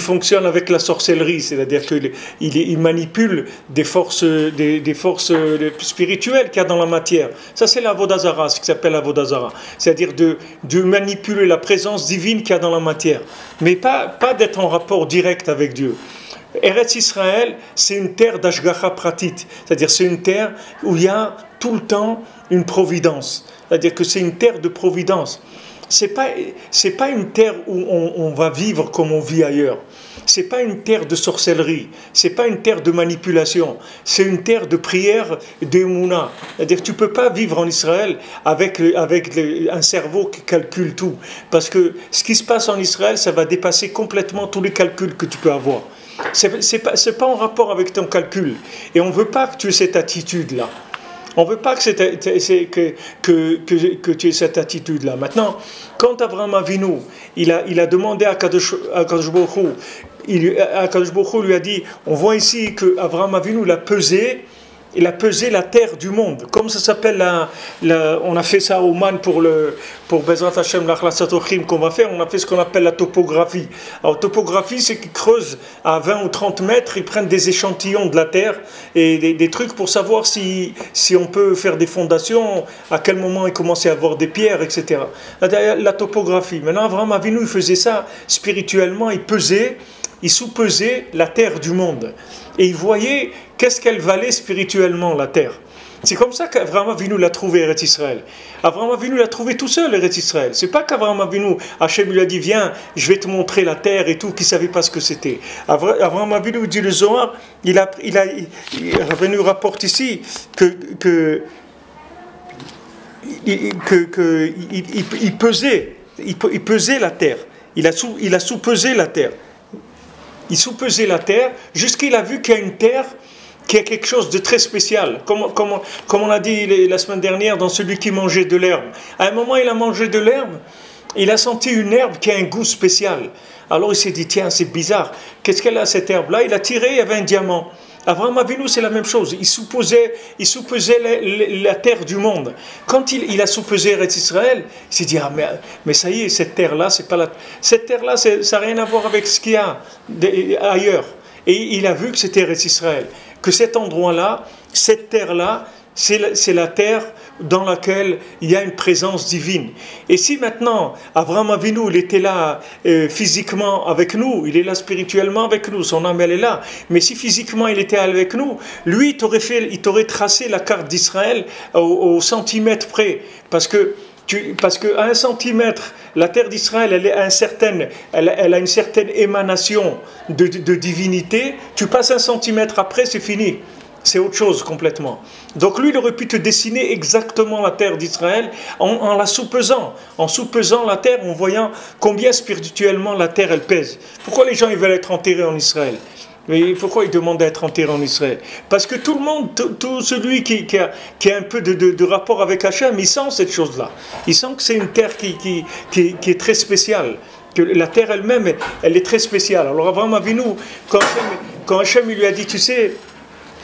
fonctionne avec la sorcellerie, c'est-à-dire qu'il manipule des forces spirituelles qu'il y a dans la matière. Ça, c'est la Vodazara, ce qui s'appelle la Vodazara, c'est-à-dire de manipuler la présence divine qu'il y a dans la matière, mais pas d'être en rapport direct avec Dieu. Eretz Israël, c'est une terre d'Ashgacha Pratit, c'est-à-dire c'est une terre où il y a tout le temps une providence, c'est-à-dire que c'est une terre de providence. C'est pas une terre où on va vivre comme on vit ailleurs. C'est pas une terre de sorcellerie. C'est pas une terre de manipulation. C'est une terre de prière d'Emouna. C'est-à-dire que tu peux pas vivre en Israël avec un cerveau qui calcule tout. Parce que ce qui se passe en Israël, ça va dépasser complètement tous les calculs que tu peux avoir. C'est pas en rapport avec ton calcul. Et on veut pas que tu aies cette attitude-là. On ne veut pas que tu aies cette attitude-là. Maintenant, quand Avraham Avinou, il a demandé à Kadosh Baruch Hu, Kadosh Baruch Hu lui a dit, on voit ici qu'Avraham Avinou il a pesé la terre du monde. Comme ça s'appelle, on a fait ça à Ouman pour Bezrat Hashem, l'Akhlasat Ochim qu'on va faire, on a fait ce qu'on appelle la topographie. Alors topographie, c'est qu'ils creusent à 20 ou 30 mètres, ils prennent des échantillons de la terre et des trucs pour savoir si on peut faire des fondations, à quel moment ils commençaient à avoir des pierres, etc. La topographie. Maintenant, Avraham Avinu, il faisait ça spirituellement, il pesait, il sous-pesait la terre du monde. Et il voyait qu'est-ce qu'elle valait spirituellement, la terre. C'est comme ça qu'Avraham Avinu l'a trouvé, Eretz Israël. Avraham Avinu l'a trouvé tout seul, Eretz Israël. C'est pas qu'Avraham Avinu, Hachem lui a dit, viens, je vais te montrer la terre et tout, qu'il savait pas ce que c'était. Avraham Avinu dit le Zohar, Avinu rapporte ici qu'il pesait la terre. Il a sous-pesé la terre. Il sous-pesait la terre jusqu'à qu'il a vu qu'il y a une terre qui a quelque chose de très spécial. Comme on a dit la semaine dernière dans celui qui mangeait de l'herbe. À un moment, il a mangé de l'herbe, il a senti une herbe qui a un goût spécial. Alors il s'est dit, tiens, c'est bizarre, qu'est-ce qu'elle a cette herbe-là? Il a tiré, il y avait un diamant. Avraham Avinu, c'est la même chose. Il sous-pesait la terre du monde. Quand il a sous-pesé Eretz Israël, il s'est dit, ah, mais ça y est, cette terre-là, c'est pas la... Cette terre-là, ça n'a rien à voir avec ce qu'il y a ailleurs. Et il a vu que c'était Eretz Israël. Que cet endroit-là, cette terre-là, c'est la terre dans laquelle il y a une présence divine. Et si maintenant, Avraham Avinu, il était là physiquement avec nous, il est là spirituellement avec nous, son âme elle est là, mais si physiquement il était avec nous, lui il t'aurait tracé la carte d'Israël au centimètre près, parce que à un centimètre, la terre d'Israël, elle a une certaine émanation de divinité, tu passes un centimètre après, c'est fini. C'est autre chose complètement. Donc lui, il aurait pu te dessiner exactement la terre d'Israël en la sous-pesant. En sous-pesant la terre, en voyant combien spirituellement la terre, elle pèse. Pourquoi les gens, ils veulent être enterrés en Israël? Mais pourquoi ils demandent à être enterrés en Israël? Parce que tout le monde, tout celui qui a un peu de rapport avec Hachem, il sent cette chose-là. Il sent que c'est une terre qui est très spéciale. Que la terre elle-même, elle est très spéciale. Alors Avraham Avinu, quand Hachem lui a dit, tu sais...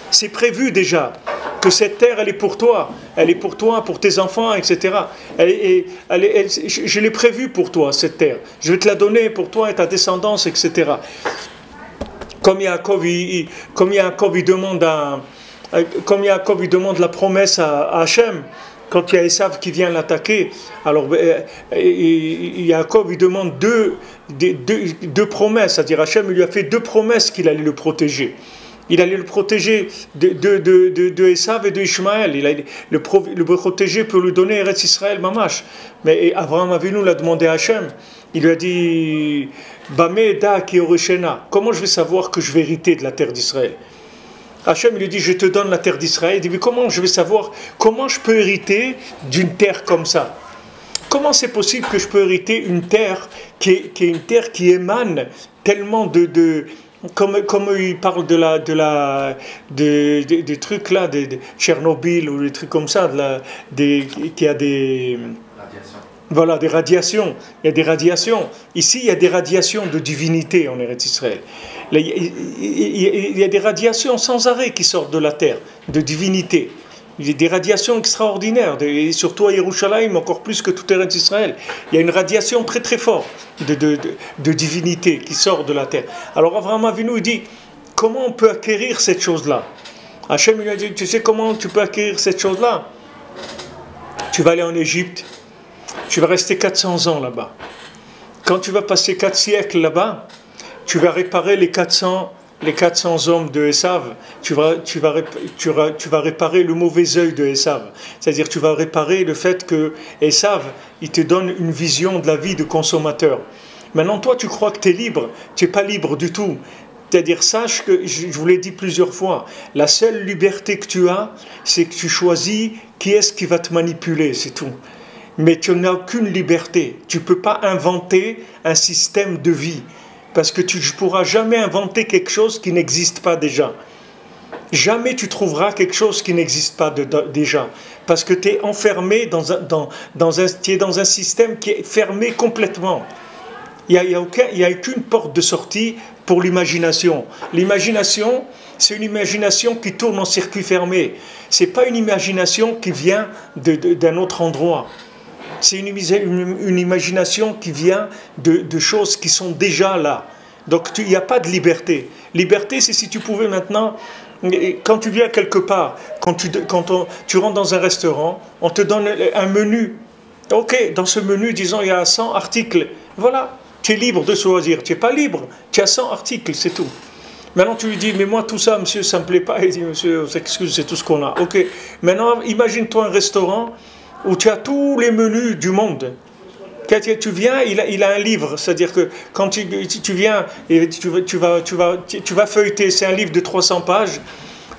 C'est prévu déjà que cette terre, elle est pour toi, pour tes enfants, etc. Je l'ai prévue pour toi, cette terre. Je vais te la donner pour toi et ta descendance, etc. Comme Yaakov, il demande la promesse à Hachem, quand il y a Essav qui vient l'attaquer, alors Yaakov, il demande deux promesses, c'est-à-dire Hachem, il lui a fait deux promesses qu'il allait le protéger. Il allait le protéger de Essav et de Ishmael. Il allait le protéger pour lui donner Eretz Israël, Mamash. Mais Avraham Avinou l'a demandé à Hachem. Il lui a dit « Comment je vais savoir que je vais hériter de la terre d'Israël ?» Hachem lui dit « Je te donne la terre d'Israël. » Il dit « Mais comment je vais savoir, comment je peux hériter d'une terre comme ça ? Comment c'est possible que je peux hériter une terre qui est une terre qui émane tellement de Comme il parle des trucs là, de Tchernobyl ou des trucs comme ça, qui a des radiations. Voilà, des radiations. Il y a des radiations. Ici, il y a des radiations de divinité en Eretz Israël. Là, il y a des radiations sans arrêt qui sortent de la terre, de divinité. Il y a des radiations extraordinaires, et surtout à Yerushalayim, encore plus que tout Eretz Israël. Il y a une radiation très très forte de divinité qui sort de la terre. Alors Avraham Avinu dit, comment on peut acquérir cette chose-là? Hachem lui a dit, tu sais comment tu peux acquérir cette chose-là? Tu vas aller en Égypte, tu vas rester 400 ans là-bas. Quand tu vas passer 4 siècles là-bas, tu vas réparer les 400 hommes de Essav, tu vas réparer le mauvais œil de Essav. C'est-à-dire tu vas réparer le fait que Essav, il te donne une vision de la vie de consommateur. Maintenant, toi, tu crois que tu es libre. Tu n'es pas libre du tout. C'est-à-dire, sache que, je vous l'ai dit plusieurs fois, la seule liberté que tu as, c'est que tu choisis qui est-ce qui va te manipuler, c'est tout. Mais tu n'as aucune liberté. Tu ne peux pas inventer un système de vie. Parce que tu ne pourras jamais inventer quelque chose qui n'existe pas déjà. Jamais tu trouveras quelque chose qui n'existe pas déjà. Parce que tu es enfermé dans un système qui est fermé complètement. Il n'y a aucune porte de sortie pour l'imagination. L'imagination, c'est une imagination qui tourne en circuit fermé. Ce n'est pas une imagination qui vient d'un autre endroit. C'est une imagination qui vient de choses qui sont déjà là. Donc il n'y a pas de liberté. Liberté, c'est si tu pouvais maintenant, quand tu viens quelque part, quand tu rentres dans un restaurant, on te donne un menu. Ok, dans ce menu, disons, il y a 100 articles. Voilà, tu es libre de choisir. Tu n'es pas libre, tu as 100 articles, c'est tout. Maintenant, tu lui dis, mais moi, tout ça, monsieur, ça ne me plaît pas. Il dit, monsieur, on s'excuse, c'est tout ce qu'on a. Ok, maintenant, imagine-toi un restaurant où tu as tous les menus du monde. Quand tu viens, il a un livre, c'est-à-dire que quand tu viens et tu vas feuilleter, c'est un livre de 300 pages,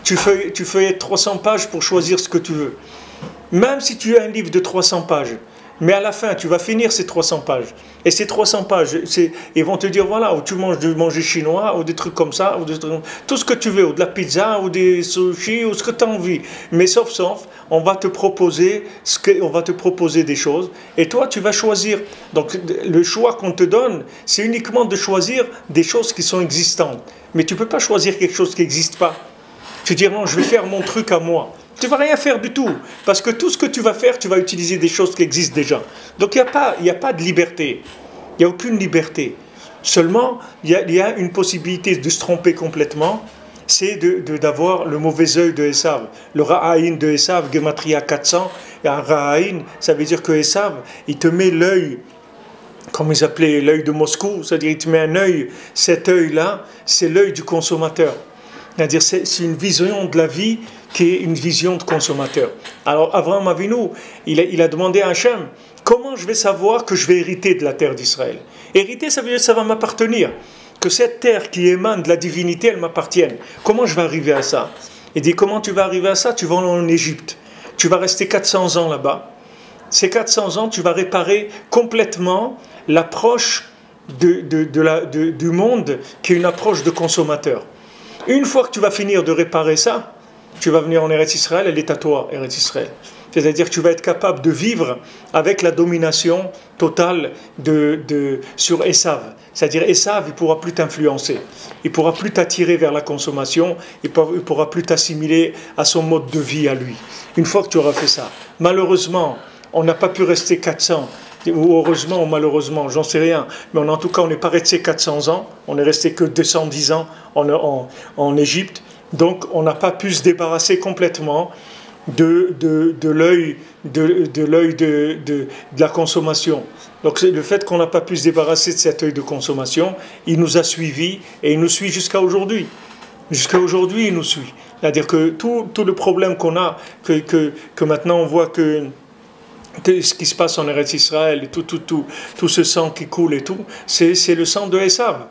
tu feuillettes 300 pages pour choisir ce que tu veux. Même si tu as un livre de 300 pages, mais à la fin, tu vas finir ces 300 pages. Et ces 300 pages, ils vont te dire, voilà, ou tu manges du manger chinois, ou des trucs comme ça, ou des trucs, tout ce que tu veux, ou de la pizza, ou des sushis, ou ce que tu as envie. Mais sauf, on va te proposer des choses, et toi, tu vas choisir. Donc, le choix qu'on te donne, c'est uniquement de choisir des choses qui sont existantes. Mais tu ne peux pas choisir quelque chose qui n'existe pas. Tu dis, non, je vais faire mon truc à moi. Tu ne vas rien faire du tout, parce que tout ce que tu vas faire, tu vas utiliser des choses qui existent déjà. Donc il n'y a pas de liberté, il n'y a aucune liberté. Seulement, il y a une possibilité de se tromper complètement, c'est d'avoir le mauvais œil de Essav. Le Ra'aïn de Essav, Gematria 400, et un Ra'aïn, ça veut dire que Essav, il te met l'œil, comme ils appelaient l'œil de Moscou, c'est-à-dire il te met un œil, cet œil-là, c'est l'œil du consommateur. C'est-à-dire, c'est une vision de la vie qui est une vision de consommateur. Alors, Avraham Avinu, il a demandé à Hachem, comment je vais savoir que je vais hériter de la terre d'Israël? Hériter, ça veut dire que ça va m'appartenir. Que cette terre qui émane de la divinité, elle m'appartienne. Comment je vais arriver à ça? Il dit, comment tu vas arriver à ça? Tu vas en Égypte. Tu vas rester 400 ans là-bas. Ces 400 ans, tu vas réparer complètement l'approche du monde qui est une approche de consommateur. Une fois que tu vas finir de réparer ça, tu vas venir en Eretz Israël, elle est à toi, Eretz Israël. C'est-à-dire que tu vas être capable de vivre avec la domination totale sur Essav. C'est-à-dire Essav, il ne pourra plus t'influencer. Il ne pourra plus t'attirer vers la consommation. Il ne pourra plus t'assimiler à son mode de vie, à lui. Une fois que tu auras fait ça. Malheureusement, on n'a pas pu rester 400. Ou heureusement ou malheureusement, j'en sais rien. Mais en tout cas, on n'est pas resté 400 ans. On n'est resté que 210 ans en Égypte. Donc, on n'a pas pu se débarrasser complètement de l'œil de la consommation. Donc, le fait qu'on n'a pas pu se débarrasser de cet œil de consommation, il nous a suivis et il nous suit jusqu'à aujourd'hui. jusqu'à aujourd'hui, il nous suit. C'est-à-dire que tout le problème qu'on a, que maintenant on voit que ce qui se passe en Eretz Israël, et tout ce sang qui coule et tout, c'est le sang de Essav.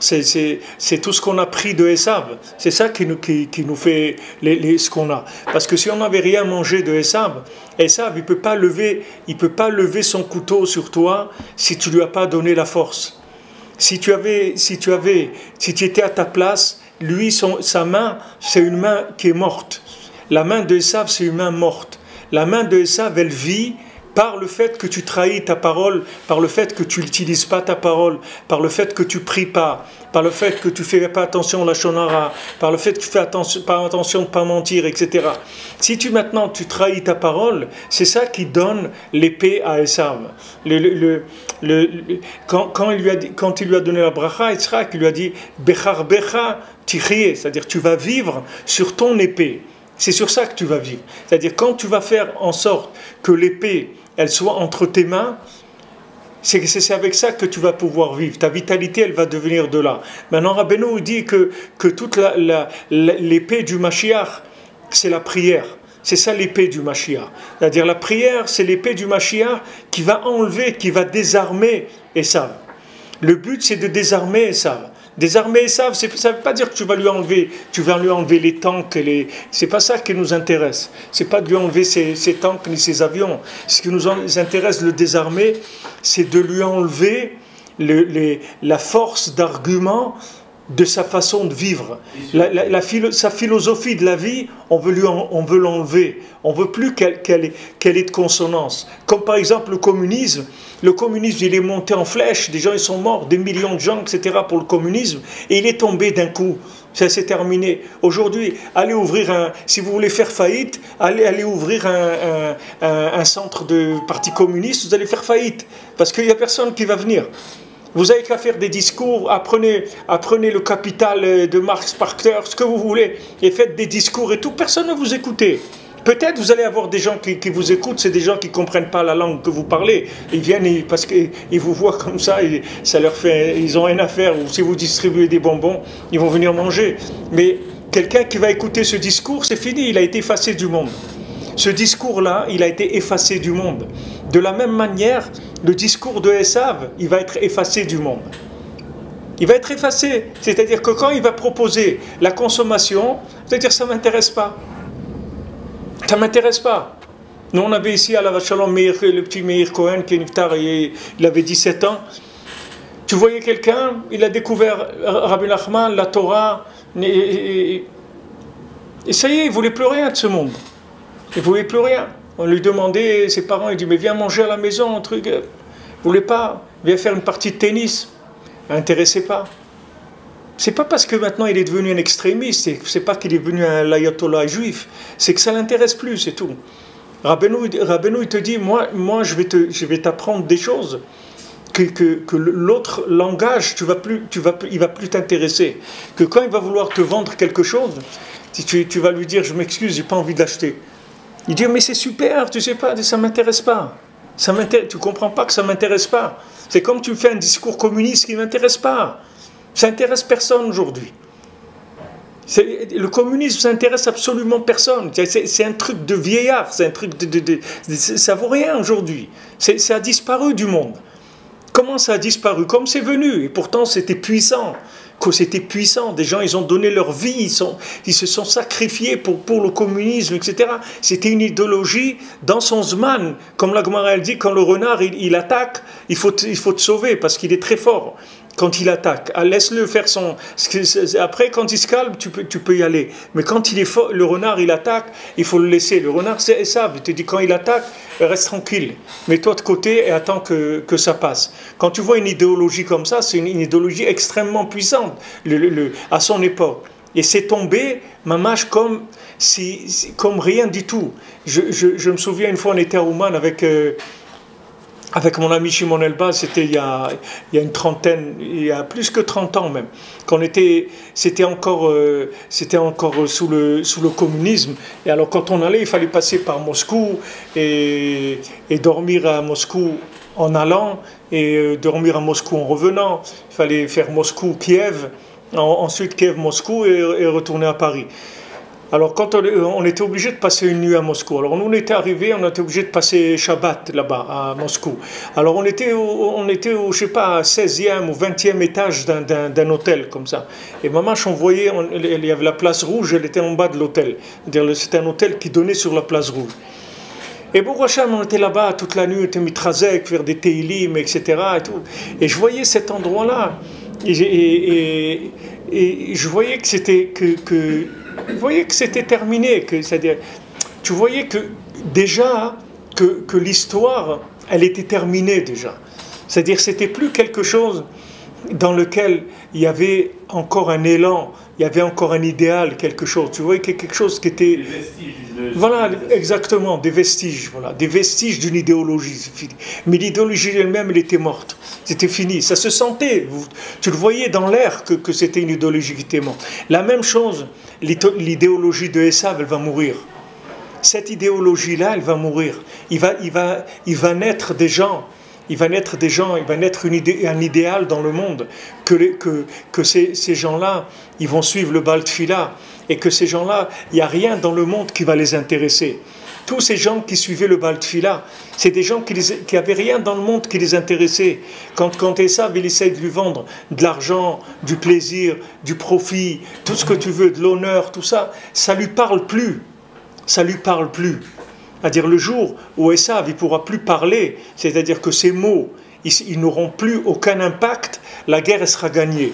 C'est tout ce qu'on a pris de Essav. C'est ça qui nous fait ce qu'on a. Parce que si on n'avait rien mangé de Essav, Essav, il ne peut pas lever son couteau sur toi si tu ne lui as pas donné la force. Si tu étais à ta place, lui, sa main, c'est une main qui est morte. La main de Essav, c'est une main morte. La main de Essav, elle vit par le fait que tu trahis ta parole, par le fait que tu n'utilises pas ta parole, par le fait que tu pries pas, par le fait que tu fais pas attention à la shonara, par le fait que tu fais attention de ne pas mentir, etc. Si maintenant tu trahis ta parole, c'est ça qui donne l'épée à Essav. Quand il lui a donné la bracha, Yitzhak, il lui a dit « Bechar becha tichie », c'est-à-dire tu vas vivre sur ton épée. C'est sur ça que tu vas vivre. C'est-à-dire quand tu vas faire en sorte que l'épée, elle soit entre tes mains, c'est avec ça que tu vas pouvoir vivre. Ta vitalité, elle va devenir de là. Maintenant, Rabbeinou dit que toute l'épée du Mashiach, c'est la prière. C'est ça l'épée du Mashiach. C'est-à-dire la prière, c'est l'épée du Mashiach qui va enlever, qui va désarmer Essav. Le but, c'est de désarmer Essav. Désarmer Essav, ça ne veut pas dire que tu vas lui enlever les tanks. C'est pas ça qui nous intéresse. C'est pas de lui enlever ses tanks ni ses avions. Ce qui nous intéresse, le désarmer, c'est de lui enlever la force d'argument de sa façon de vivre. Sa philosophie de la vie, on veut l'enlever. On ne veut plus qu'elle ait de consonance. Comme par exemple le communisme. Le communisme, il est monté en flèche. Des gens, ils sont morts, des millions de gens, etc. pour le communisme. Et il est tombé d'un coup. Ça s'est terminé. Aujourd'hui, allez ouvrir si vous voulez faire faillite, allez ouvrir un centre de parti communiste, vous allez faire faillite. Parce qu'il n'y a personne qui va venir. Vous n'avez qu'à faire des discours, apprenez le Capital de Marx par cœur, ce que vous voulez, et faites des discours et tout, personne ne vous écoute. Peut-être vous allez avoir des gens qui vous écoutent, c'est des gens qui ne comprennent pas la langue que vous parlez. Ils viennent parce qu'ils vous voient comme ça, et ça leur fait, ils n'ont rien à faire. Ou si vous distribuez des bonbons, ils vont venir manger. Mais quelqu'un qui va écouter ce discours, c'est fini, il a été effacé du monde. Ce discours-là, il a été effacé du monde. De la même manière, le discours de Essav, il va être effacé du monde. Il va être effacé. C'est-à-dire que quand il va proposer la consommation, c'est-à-dire ça ne m'intéresse pas. Ça ne m'intéresse pas. Nous, on avait ici à la Vachalom le petit Meir Kohen, qui est niftar, il avait 17 ans. Tu voyais quelqu'un, il a découvert Rabbi Nachman, la Torah, et ça y est, il ne voulait plus rien de ce monde. Il ne voulait plus rien. On lui demandait, ses parents, il dit, mais viens manger à la maison, un truc. Vous voulez pas, viens faire une partie de tennis. Intéressez pas. C'est pas parce que maintenant il est devenu un extrémiste, c'est pas qu'il est devenu un ayatollah juif, c'est que ça l'intéresse plus, c'est tout. Rabbeinou, il te dit, moi je vais t'apprendre des choses que l'autre langage, il va plus t'intéresser. Que quand il va vouloir te vendre quelque chose, tu vas lui dire, je m'excuse, j'ai pas envie de l'acheter. Il dit, mais c'est super, tu sais pas, ça ne m'intéresse pas. Ça m'intéresse, tu ne comprends pas que ça ne m'intéresse pas. C'est comme tu fais un discours communiste qui ne m'intéresse pas. Ça n'intéresse personne aujourd'hui. Le communisme, ça n'intéresse absolument personne. C'est un truc de vieillard, c'est un truc ça ne vaut rien aujourd'hui. Ça a disparu du monde. Comment ça a disparu? Comme c'est venu, et pourtant c'était puissant. C'était puissant, des gens ils ont donné leur vie, ils se sont sacrifiés pour le communisme, etc. C'était une idéologie dans son zman, comme la Gemara elle dit, quand le renard il attaque, il faut te sauver parce qu'il est très fort quand il attaque. Ah, laisse-le faire son... Après quand il se calme, tu peux y aller. Mais quand il est fort, le renard il attaque, il faut le laisser. Le renard c'est Essav, il te dit quand il attaque, reste tranquille, mets-toi de côté et attends que ça passe. Quand tu vois une idéologie comme ça, c'est une idéologie extrêmement puissante. À son époque, et c'est tombé mamache comme rien du tout. Je me souviens une fois on était à Ouman avec mon ami Shimon Elba, c'était il y a une trentaine, il y a plus que 30 ans même, qu'on était, c'était encore sous le communisme. Et alors quand on allait, il fallait passer par Moscou et dormir à Moscou en allant et dormir à Moscou en revenant. Il fallait faire Moscou-Kiev ensuite Kiev, Moscou et retourner à Paris. Alors quand on était obligé de passer une nuit à Moscou, alors nous on était arrivés, on était obligé de passer Shabbat là-bas à Moscou. Alors on était au je sais pas 16e ou 20e étage d'un hôtel comme ça. Et ma mâche on voyait, il y avait la place rouge, elle était en bas de l'hôtel. C'était un hôtel qui donnait sur la place rouge. Et bon, Hachem, on était là-bas toute la nuit, on était mitrazek, faire des télim, etc. Et tout. Et je voyais cet endroit-là. Et je voyais que c'était terminé. C'est-à-dire, tu voyais que déjà que l'histoire, elle était terminée déjà. C'est-à-dire, c'était plus quelque chose dans lequel il y avait encore un élan, il y avait encore un idéal, quelque chose. Tu vois, quelque chose qui était... Des vestiges. Voilà, exactement, des vestiges. Voilà, des vestiges d'une idéologie. Mais l'idéologie elle-même, elle était morte. C'était fini. Ça se sentait. Tu le voyais dans l'air que c'était une idéologie qui était morte. La même chose, l'idéologie de Essav, elle va mourir. Cette idéologie-là, elle va mourir. Il va naître des gens... Il va naître des gens, il va naître un idéal dans le monde, que ces gens-là, ils vont suivre le Baal Tfila, et que ces gens-là, il n'y a rien dans le monde qui va les intéresser. Tous ces gens qui suivaient le Baal Tfila, c'est des gens qui n'avaient rien dans le monde qui les intéressait. Quand Essav, il essaie de lui vendre de l'argent, du plaisir, du profit, tout ce que tu veux, de l'honneur, tout ça, ça ne lui parle plus. Ça ne lui parle plus. C'est-à-dire le jour où Essav ne pourra plus parler, c'est-à-dire que ces mots, ils n'auront plus aucun impact, la guerre elle sera gagnée.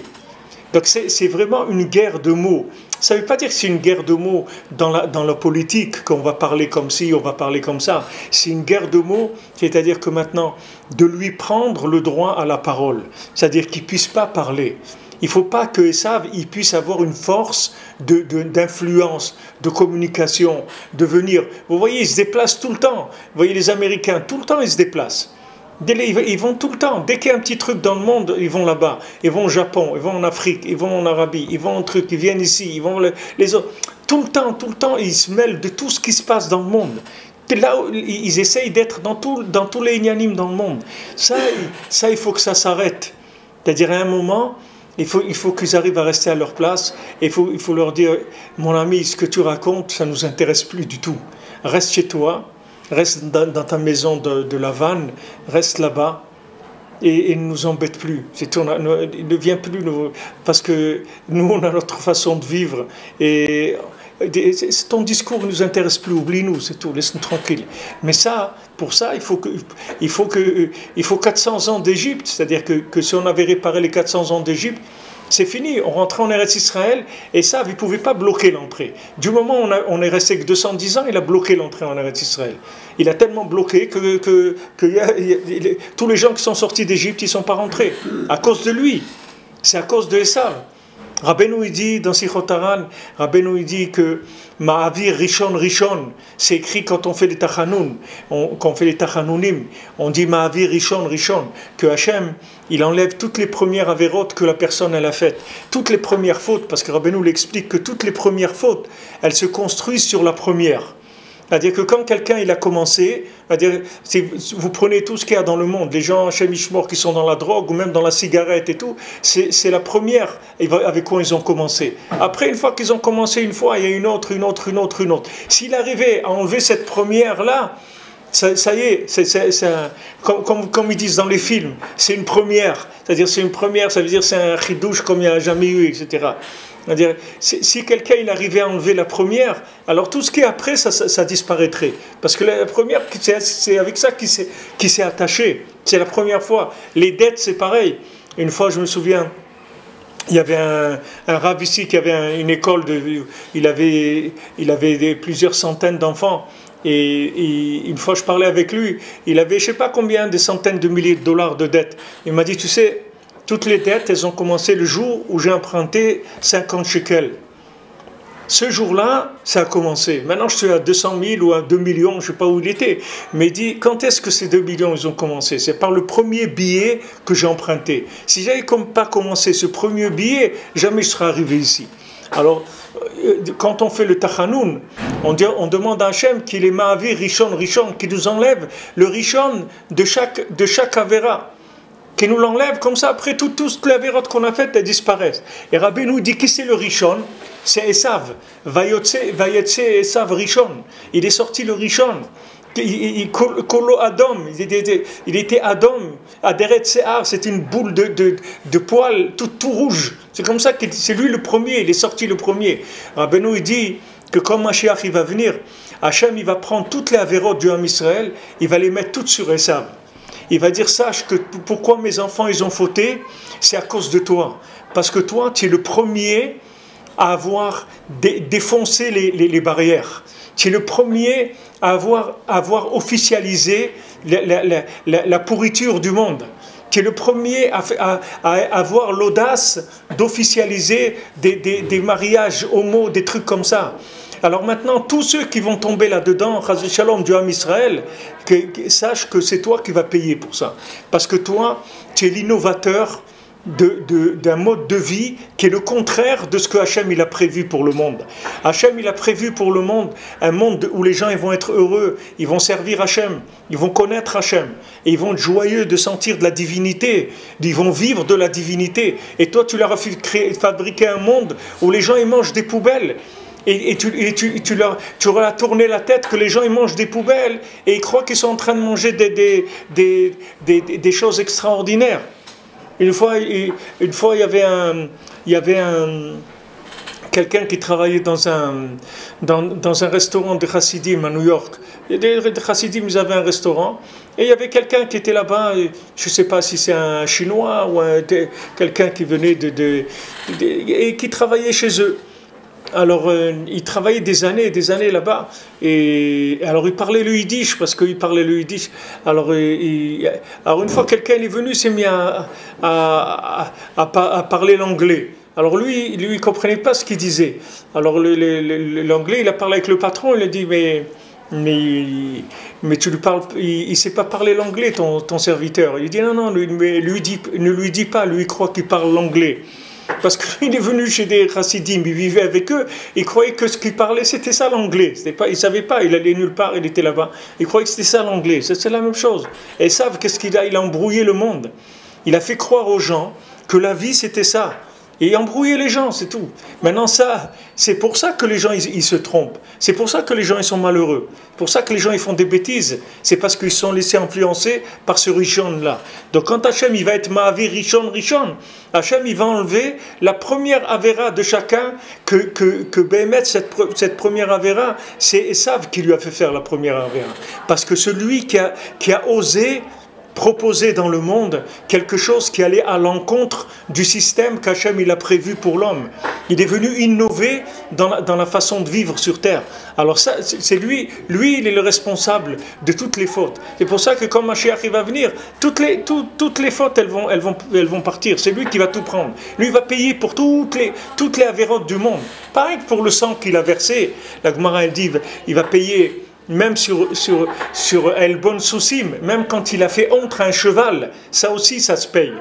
Donc c'est vraiment une guerre de mots. Ça ne veut pas dire que c'est une guerre de mots dans la politique, qu'on va parler comme ci, on va parler comme ça. C'est une guerre de mots, c'est-à-dire que maintenant, de lui prendre le droit à la parole, c'est-à-dire qu'il ne puisse pas parler. Il ne faut pas que Essav il puisse avoir une force d'influence, de communication, de venir. Vous voyez, ils se déplacent tout le temps. Vous voyez, les Américains, tout le temps, ils se déplacent. Ils vont tout le temps. Dès qu'il y a un petit truc dans le monde, ils vont là-bas. Ils vont au Japon, ils vont en Afrique, ils vont en Arabie, ils vont en truc, ils viennent ici, ils vont les autres. Tout le temps, ils se mêlent de tout ce qui se passe dans le monde. Là, ils essayent d'être dans tous les ignanimes dans le monde. Ça, il faut que ça s'arrête. C'est-à-dire, à un moment... Il faut qu'ils arrivent à rester à leur place. Il faut leur dire, mon ami, ce que tu racontes, ça ne nous intéresse plus du tout. Reste chez toi, reste dans ta maison de Lavan, reste là-bas et ne nous embête plus. C'est tout, ne viens plus, parce que nous, on a notre façon de vivre. Et ton discours ne nous intéresse plus, oublie-nous, c'est tout, laisse-nous tranquille. Mais ça, pour ça, il faut 400 ans d'Égypte, c'est-à-dire que si on avait réparé les 400 ans d'Égypte, c'est fini, on rentrait en Eretz Israël, et ça, il ne pouvait pas bloquer l'entrée. Du moment où on est resté que 210 ans, il a bloqué l'entrée en Eretz Israël. Il a tellement bloqué que tous les gens qui sont sortis d'Égypte, ils ne sont pas rentrés. À cause de lui, c'est à cause de Essav. Rabbeinou il dit dans Sikhot Haran, Rabbeinou il dit que Ma'avir Rishon, c'est écrit quand on fait les Tachanoun, quand on fait les Tachanounim, on dit Ma'avir Rishon, que Hachem, il enlève toutes les premières avérotes que la personne elle a faites, toutes les premières fautes, parce que Rabbeinou l'explique que toutes les premières fautes, elles se construisent sur la première. C'est-à-dire que quand quelqu'un il a commencé, c'est-à-dire vous prenez tout ce qu'il y a dans le monde, les gens chemichemort qui sont dans la drogue ou même dans la cigarette et tout, c'est la première avec quoi ils ont commencé. Après, une fois qu'ils ont commencé une fois, il y a une autre. S'il arrivait à enlever cette première-là, ça y est, comme ils disent dans les films, c'est une première. C'est-à-dire c'est une première, ça veut dire c'est un chidouche comme il n'y a jamais eu, etc. C'est-à-dire, si quelqu'un il arrivait à enlever la première, alors tout ce qui est après, ça disparaîtrait. Parce que la première, c'est avec ça qui s'est attaché. C'est la première fois. Les dettes, c'est pareil. Une fois, je me souviens, il y avait un rabbin ici qui avait une école, il avait plusieurs centaines d'enfants. Et une fois, je parlais avec lui, il avait, je ne sais pas combien, des centaines de milliers de dollars de dettes. Il m'a dit, tu sais... Toutes les dettes, elles ont commencé le jour où j'ai emprunté 50 shekels. Ce jour-là, ça a commencé. Maintenant, je suis à 200 000 ou à 2 millions, je ne sais pas où il était. Mais il dit, quand est-ce que ces 2 millions, ils ont commencé? C'est par le premier billet que j'ai emprunté. Si je n'avais pas commencé ce premier billet, jamais je serais arrivé ici. Alors, quand on fait le Tachanoun, on demande à Hachem qu'il est Ma'avir Rishon, qui nous enlève le Rishon de chaque Avera. qui nous l'enlève, comme ça après toute la vérote qu'on a faite, elle disparaît. Et Rabbi nous dit, qui c'est le Rishon? C'est Essav. Vayetse Essav Rishon. Il est sorti le Rishon. Il était Adam. Aderet Sehar, c'est une boule de poils tout rouge. C'est comme ça que c'est lui le premier, il est sorti le premier. Rabbeinou, il dit que comme Mashiach il va venir, Hachem il va prendre toute la avérotes du Ham Israël, il va les mettre toutes sur Essav. Il va dire, sache que pourquoi mes enfants ils ont fauté, c'est à cause de toi. Parce que toi, tu es le premier à avoir défoncé les barrières. Tu es le premier à avoir officialisé la pourriture du monde. Tu es le premier à avoir l'audace d'officialiser des mariages homo, des trucs comme ça. Alors maintenant, tous ceux qui vont tomber là-dedans, Chaz Shalom du Ham Israël, sache que c'est toi qui vas payer pour ça. Parce que toi, tu es l'innovateur d'un mode de vie qui est le contraire de ce que Hachem il a prévu pour le monde. Hachem il a prévu pour le monde un monde où les gens ils vont être heureux, ils vont servir Hachem, ils vont connaître Hachem et ils vont être joyeux de sentir de la divinité, ils vont vivre de la divinité. Et toi tu leur as fabriqué un monde où les gens ils mangent des poubelles. Et tu leur as tourné la tête que les gens ils mangent des poubelles et ils croient qu'ils sont en train de manger des choses extraordinaires. Une fois il y avait quelqu'un qui travaillait dans un restaurant de Chassidim à New York. Des Chassidim, ils avaient un restaurant. Et il y avait quelqu'un qui était là-bas, je ne sais pas si c'est un Chinois ou quelqu'un qui venait et qui travaillait chez eux. Alors, il travaillait des années là-bas. Et alors, il parlait le yiddish, parce qu'il parlait le yiddish. Alors une fois, quelqu'un est venu, s'est mis à parler l'anglais. Alors, lui il ne comprenait pas ce qu'il disait. Alors, l'anglais, il a parlé avec le patron, il a dit, mais tu lui parles, il ne sait pas parler l'anglais, ton serviteur. Il dit, non, ne lui dis pas, lui, il croit qu'il parle l'anglais. Parce qu'il est venu chez des chassidim, il vivait avec eux, il croyait que ce qu'il parlait c'était ça l'anglais, il ne savait pas, il allait nulle part, il était là-bas, il croyait que c'était ça l'anglais, c'est la même chose. Et ils savent qu'est-ce qu'il a embrouillé le monde, il a fait croire aux gens que la vie c'était ça, et il embrouillait les gens, c'est tout. Maintenant ça, c'est pour ça que les gens ils se trompent, c'est pour ça que les gens ils sont malheureux, c'est pour ça que les gens ils font des bêtises, c'est parce qu'ils sont laissés influencer par ce Rishon là. Donc quand Hachem il va être Mahavir Rishon, Hachem il va enlever la première Avera de chacun que Béhémet, cette première Avera, c'est Essav qui lui a fait faire la première Avera. Parce que celui qui a osé proposer dans le monde quelque chose qui allait à l'encontre du système qu'Hachem il a prévu pour l'homme. Il est venu innover dans la façon de vivre sur terre. Alors ça, c'est lui il est le responsable de toutes les fautes. C'est pour ça que quand Mashiach va venir, toutes les fautes elles vont partir. C'est lui qui va tout prendre. Lui il va payer pour toutes les avérotes du monde. Pareil pour le sang qu'il a versé. La Gemara elle dit il va payer. Même sur El Bon Soussim, même quand il a fait honte à un cheval, ça aussi ça se paye.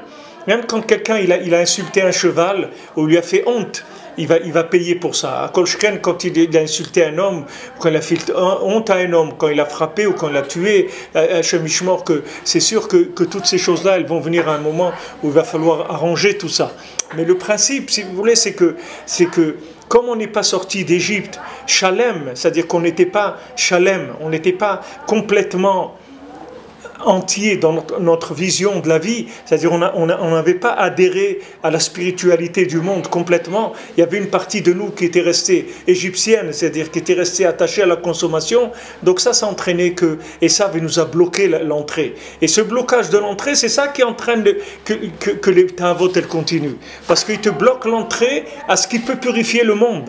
Même quand quelqu'un il a insulté un cheval ou lui a fait honte, il va payer pour ça. À Kolchken, quand il a insulté un homme, quand il a fait honte à un homme, quand il a frappé ou quand il a tué, Hachemishmor, c'est sûr que toutes ces choses-là, elles vont venir à un moment où il va falloir arranger tout ça. Mais le principe, si vous voulez, c'est que comme on n'est pas sorti d'Égypte, Shalem, c'est-à-dire qu'on n'était pas Shalem, on n'était pas complètement entier dans notre vision de la vie, c'est-à-dire on n'avait pas adhéré à la spiritualité du monde complètement, il y avait une partie de nous qui était restée égyptienne, c'est-à-dire qui était restée attachée à la consommation, donc ça entraînait que Essav nous a bloqué l'entrée. Et ce blocage de l'entrée, c'est ça qui entraîne que les Tahavot elles continuent, parce qu'il te bloque l'entrée à ce qui peut purifier le monde.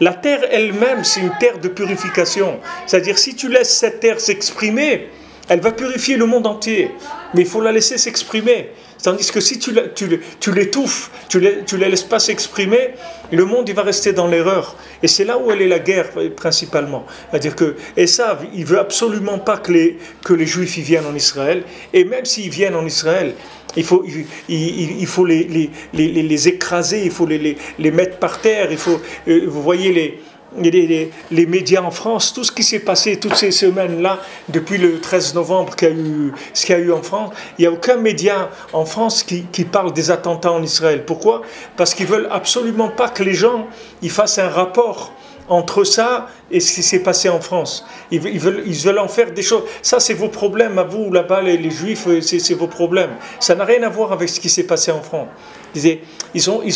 La terre elle-même, c'est une terre de purification, c'est-à-dire si tu laisses cette terre s'exprimer, elle va purifier le monde entier, mais il faut la laisser s'exprimer. Tandis que si tu l'étouffes, tu la laisses pas s'exprimer, le monde il va rester dans l'erreur. Et c'est là où elle est la guerre principalement. C'est-à-dire que Essav, il veut absolument pas que les Juifs ils viennent en Israël. Et même s'ils viennent en Israël, il faut les écraser, il faut les mettre par terre. Vous voyez les les médias en France, tout ce qui s'est passé toutes ces semaines-là, depuis le 13 novembre, ce qu'il y a eu en France, il n'y a aucun média en France qui parle des attentats en Israël. Pourquoi? Parce qu'ils ne veulent absolument pas que les gens ils fassent un rapport entre ça et ce qui s'est passé en France. Ils veulent en faire des choses. Ça, c'est vos problèmes à vous, là-bas, les Juifs, c'est vos problèmes. Ça n'a rien à voir avec ce qui s'est passé en France. Ils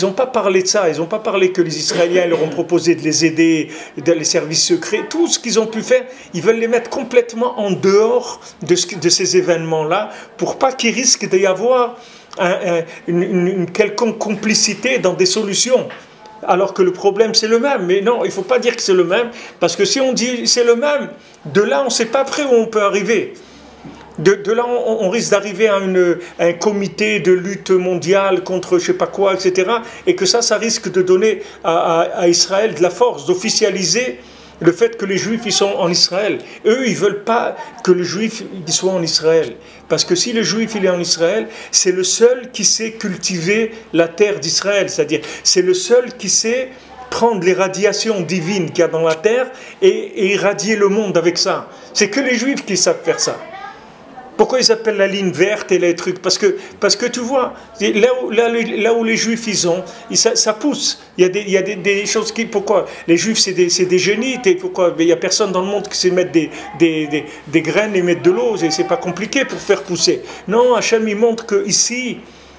n'ont pas parlé de ça, ils n'ont pas parlé que les Israéliens leur ont proposé de les aider, de les services secrets, tout ce qu'ils ont pu faire, ils veulent les mettre complètement en dehors de ces événements-là, pour pas qu'il risque d'y avoir une quelconque complicité dans des solutions. Alors que le problème c'est le même, mais non, il ne faut pas dire que c'est le même, parce que si on dit c'est le même, de là on ne sait pas après où on peut arriver. De là on risque d'arriver à un comité de lutte mondiale contre je sais pas quoi, etc. Et que ça risque de donner à Israël de la force, d'officialiser le fait que les Juifs ils sont en Israël. Eux, ils veulent pas que les Juifs ils soient en Israël. Parce que si le Juif il est en Israël, c'est le seul qui sait cultiver la terre d'Israël. C'est-à-dire, c'est le seul qui sait prendre les radiations divines qu'il y a dans la terre et irradier le monde avec ça. C'est que les Juifs qui savent faire ça. Pourquoi ils appellent la ligne verte et les trucs? Parce que tu vois, là où les Juifs, ils ont, ça pousse. Il y a des choses qui... Pourquoi? Les Juifs, c'est des génies. Pourquoi? Il n'y a personne dans le monde qui sait mettre des graines et mettre de l'eau. C'est pas compliqué pour faire pousser. Non, Hachem, il montre qu'ici,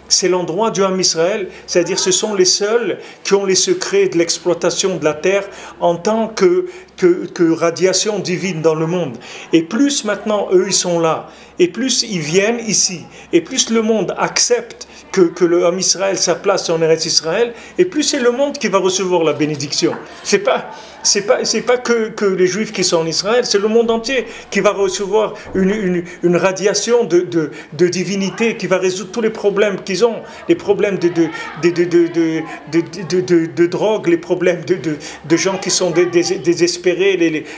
c'est l'endroit du Ham Israël. C'est-à-dire, ce sont les seuls qui ont les secrets de l'exploitation de la terre en tant que radiation divine dans le monde. Et plus maintenant, eux, ils sont là. Et plus ils viennent ici, et plus le monde accepte que le Ham Israël, sa place en Eretz Israël, et plus c'est le monde qui va recevoir la bénédiction. C'est pas que les Juifs qui sont en Israël, c'est le monde entier qui va recevoir une radiation de divinité, qui va résoudre tous les problèmes qu'ils ont, les problèmes de drogue, les problèmes de gens qui sont désespérés,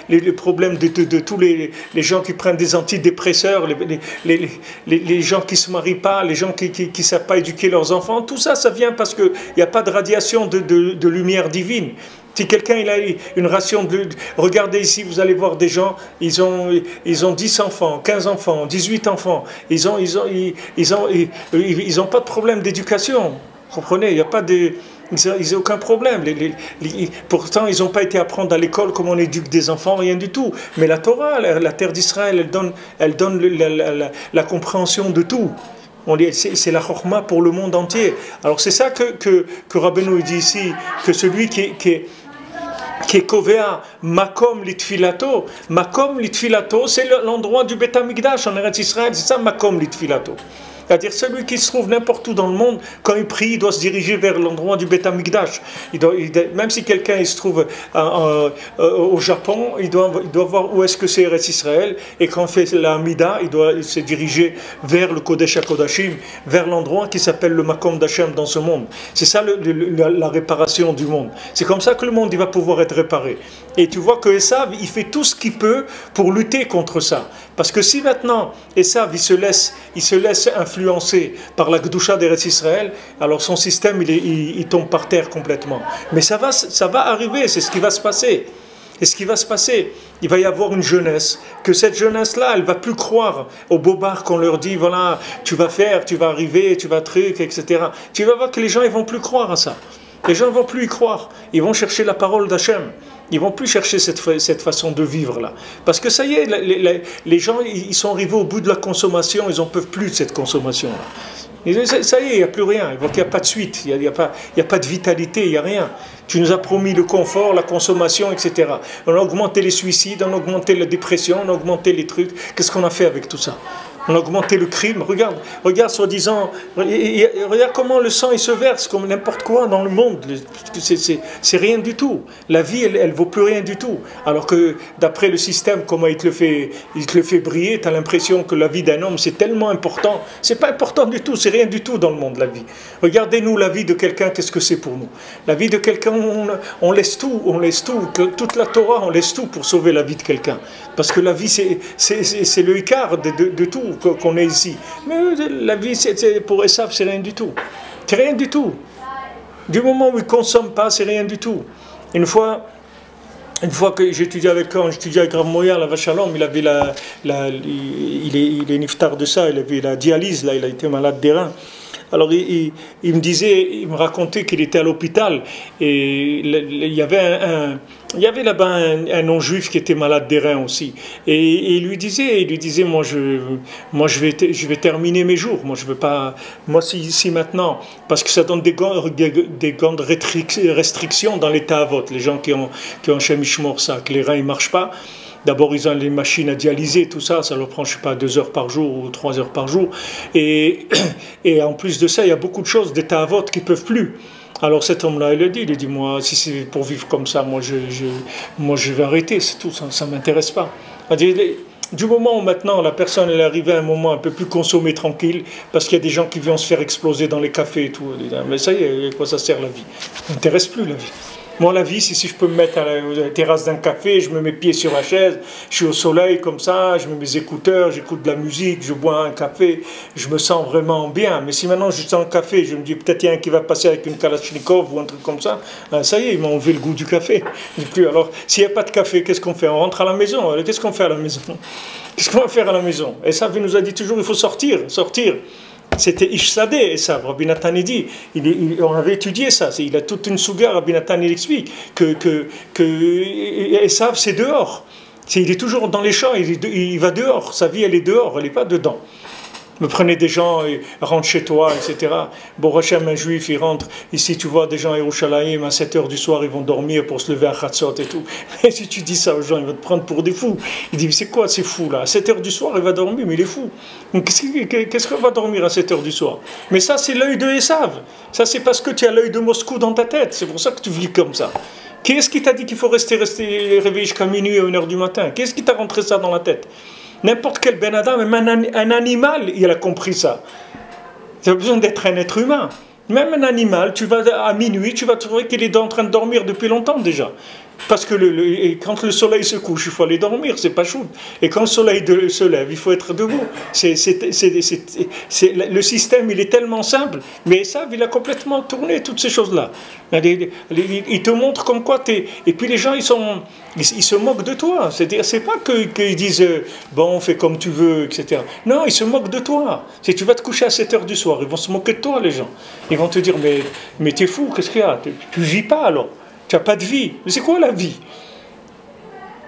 les problèmes de tous les gens qui prennent des antidépresseurs, les gens qui ne se marient pas, les gens qui ne savent pas éduquer leurs enfants, tout ça, ça vient parce qu'il n'y a pas de radiation de lumière divine. Si quelqu'un il a une ration de... Regardez ici, vous allez voir des gens, ils ont 10 enfants, 15 enfants, 18 enfants, ils ont pas de problème d'éducation, comprenez, il n'y a pas de... Ils n'ont aucun problème. Pourtant, ils n'ont pas été apprendre à l'école comment on éduque des enfants, rien du tout. Mais la Torah, la terre d'Israël, elle donne la compréhension de tout. C'est la chorma pour le monde entier. Alors c'est ça que Rabbeinou dit ici, que celui qui est Kovea, Makom Litfilato. Makom Litfilato, c'est l'endroit du Beit HaMikdash en Eretz Israël. C'est ça, Makom Litfilato. C'est-à-dire celui qui se trouve n'importe où dans le monde, quand il prie, il doit se diriger vers l'endroit du Beit HaMikdash. Même si quelqu'un se trouve au Japon, il doit voir où est-ce que c'est Eretz Israël. Et quand on fait la Hamida, il doit se diriger vers le Kodesh HaKodashim, vers l'endroit qui s'appelle le Makom d'Hachem dans ce monde. C'est ça la réparation du monde. C'est comme ça que le monde il va pouvoir être réparé. Et tu vois que Essav, il fait tout ce qu'il peut pour lutter contre ça. Parce que si maintenant Essav, il se laisse influencé par la Gdoucha d'Eretz Israël, alors son système il tombe par terre complètement. Mais ça va arriver, c'est ce qui va se passer. Et ce qui va se passer, il va y avoir une jeunesse, que cette jeunesse-là, elle va plus croire aux bobards qu'on leur dit, voilà, tu vas faire, tu vas arriver, tu vas truc, etc. Tu vas voir que les gens ils vont plus croire à ça. Les gens ne vont plus y croire. Ils vont chercher la parole d'Hachem. Ils ne vont plus chercher cette façon de vivre-là. Parce que ça y est, les gens, ils sont arrivés au bout de la consommation, ils n'en peuvent plus de cette consommation-là. Ça y est, il n'y a plus rien. Il n'y a pas de suite, il n'y a pas de vitalité, il n'y a rien. Tu nous as promis le confort, la consommation, etc. On a augmenté les suicides, on a augmenté la dépression, on a augmenté les trucs. Qu'est-ce qu'on a fait avec tout ça? On a augmenté le crime. Regarde soi-disant, regarde comment le sang il se verse comme n'importe quoi dans le monde. C'est rien du tout. La vie, elle vaut plus rien du tout. Alors que d'après le système, comment il te le fait briller, tu as l'impression que la vie d'un homme c'est tellement important. C'est pas important du tout. C'est rien du tout dans le monde la vie. Regardez-nous la vie de quelqu'un. Qu'est-ce que c'est pour nous? La vie de quelqu'un, on laisse tout, toute la Torah, on laisse tout pour sauver la vie de quelqu'un. Parce que la vie c'est le écart de tout. Qu'on est ici. Mais la vie, pour Essav, c'est rien du tout. C'est rien du tout. Du moment où il ne consomme pas, c'est rien du tout. Une fois, Une fois que j'étudiais avec Rav Moya, la Vachalom, il avait il est niftar de ça, il avait la dialyse, là, il a été malade des reins. Alors il me disait, il me racontait qu'il était à l'hôpital et il y avait là-bas un non-juif qui était malade des reins aussi. Et il lui disait, moi je vais terminer mes jours, moi je veux pas, moi si maintenant, parce que ça donne des grandes restrictions dans les tahavot, les gens qui ont Shemishmor, ça, que les reins ils marchent pas. D'abord, ils ont les machines à dialyser, tout ça. Ça leur prend, je sais pas, 2 heures par jour ou 3 heures par jour. Et en plus de ça, il y a beaucoup de choses, des tahavot qui ne peuvent plus. Alors cet homme-là, il a dit, moi, si c'est pour vivre comme ça, moi, je vais arrêter, c'est tout, ça ne m'intéresse pas. Du moment où maintenant la personne est arrivée à un moment un peu plus consommé, tranquille, parce qu'il y a des gens qui viennent se faire exploser dans les cafés et tout. Mais ça y est, à quoi ça sert la vie? Ça ne m'intéresse plus la vie. Moi, la vie, c'est si je peux me mettre à la terrasse d'un café, je mets mes pieds sur la chaise, je suis au soleil comme ça, je mets mes écouteurs, j'écoute de la musique, je bois un café, je me sens vraiment bien. Mais si maintenant je sens un café, je me dis peut-être il y a un qui va passer avec une kalachnikov ou un truc comme ça, ben, ça y est, ils m'ont enlevé le goût du café. Alors, s'il n'y a pas de café, qu'est-ce qu'on fait? On rentre à la maison. Alors, qu'est-ce qu'on fait à la maison? Qu'est-ce qu'on va faire à la maison? Et ça, il nous a dit toujours, il faut sortir, sortir. C'était Ishsadeh, Essav, Rabbi Nathan dit, on avait étudié ça, il a toute une souga, Rabbi Nathan il explique, que Essav c'est dehors, il est toujours dans les champs, il va dehors, sa vie elle est dehors, elle n'est pas dedans. Me prenez des gens, rentre chez toi, etc. Bon, Hachem, un juif, il rentre, ici tu vois des gens à Yerushalayim, à 7h du soir, ils vont dormir pour se lever à Khatsot et tout. Mais si tu dis ça aux gens, ils vont te prendre pour des fous. Ils disent, c'est quoi ces fous là? À 7h du soir, il va dormir, mais il est fou. Qu'est-ce qu'on va dormir à 7h du soir? Mais ça, c'est l'œil de Essav. Ça, c'est parce que tu as l'œil de Moscou dans ta tête. C'est pour ça que tu vis comme ça. Qui est-ce qui t'a dit qu'il faut rester réveillé jusqu'à minuit à 1h du matin? Qui est-ce qui t'a rentré ça dans la tête? N'importe quel ben Adam, même un animal, il a compris ça. Tu as besoin d'être un être humain. Même un animal, tu vas à minuit, tu vas trouver qu'il est en train de dormir depuis longtemps déjà. Parce que quand le soleil se couche, il faut aller dormir, c'est pas chaud. Et quand le soleil se lève, il faut être debout. Le système, il est tellement simple, mais ça, il a complètement tourné toutes ces choses-là. Il te montre comme quoi t'es... Et puis les gens, ils se moquent de toi. C'est-à-dire, c'est pas qu'ils disent « bon, fais comme tu veux », etc. Non, ils se moquent de toi. Si tu vas te coucher à 7h du soir, ils vont se moquer de toi, les gens. Ils vont te dire « mais t'es fou, qu'est-ce qu'il y a? Tu vis pas alors ?» Tu n'as pas de vie. Mais c'est quoi la vie?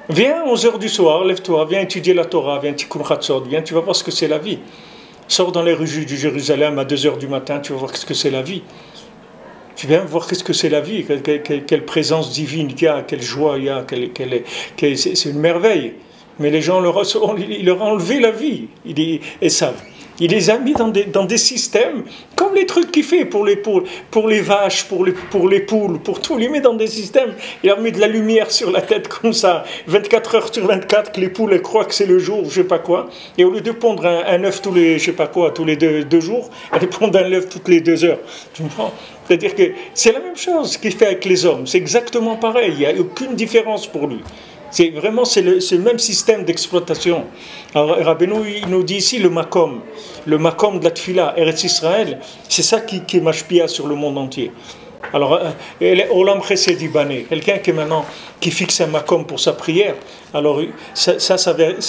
Viens à 11h du soir, lève-toi, viens étudier la Torah, viens Tikouné Zohar, viens, tu vas voir ce que c'est la vie. Sors dans les rues du Jérusalem à 2h du matin, tu vas voir ce que c'est la vie. Tu viens voir qu'est-ce que c'est la vie, quelle présence divine il y a, quelle joie il y a, c'est une merveille. Mais les gens leur ont enlevé la vie, et ça. Il les a mis dans des systèmes, comme les trucs qu'il fait pour les vaches, pour les poules, pour tout. Il les met dans des systèmes. Il a mis de la lumière sur la tête comme ça, 24 heures sur 24, que les poules elles croient que c'est le jour, je sais pas quoi. Et au lieu de pondre un œuf tous les, je sais pas quoi, tous les deux jours, elle pond un œuf toutes les 2 heures. Tu comprends? C'est-à-dire que c'est la même chose qu'il fait avec les hommes. C'est exactement pareil. Il n'y a aucune différence pour lui. C'est vraiment c'est le même système d'exploitation. Alors Rabbeinou il nous dit ici le makom de la tfila, Eretz Israël, c'est ça qui est machpia sur le monde entier. Alors Olam Chesed Ibaneh, quelqu'un qui est maintenant qui fixe un makom pour sa prière, alors ça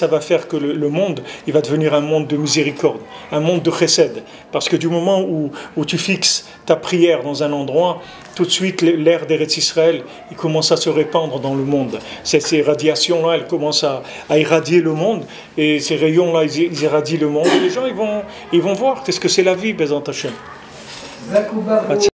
va faire que le monde il va devenir un monde de miséricorde, un monde de chesed, parce que du moment où tu fixes ta prière dans un endroit, tout de suite, l'ère d'Eretz Israël, il commence à se répandre dans le monde. Ces radiations-là, elles commencent à irradier le monde. Et ces rayons-là, ils irradient le monde. Et les gens, ils vont voir qu'est-ce que c'est la vie, Bezant Hachem.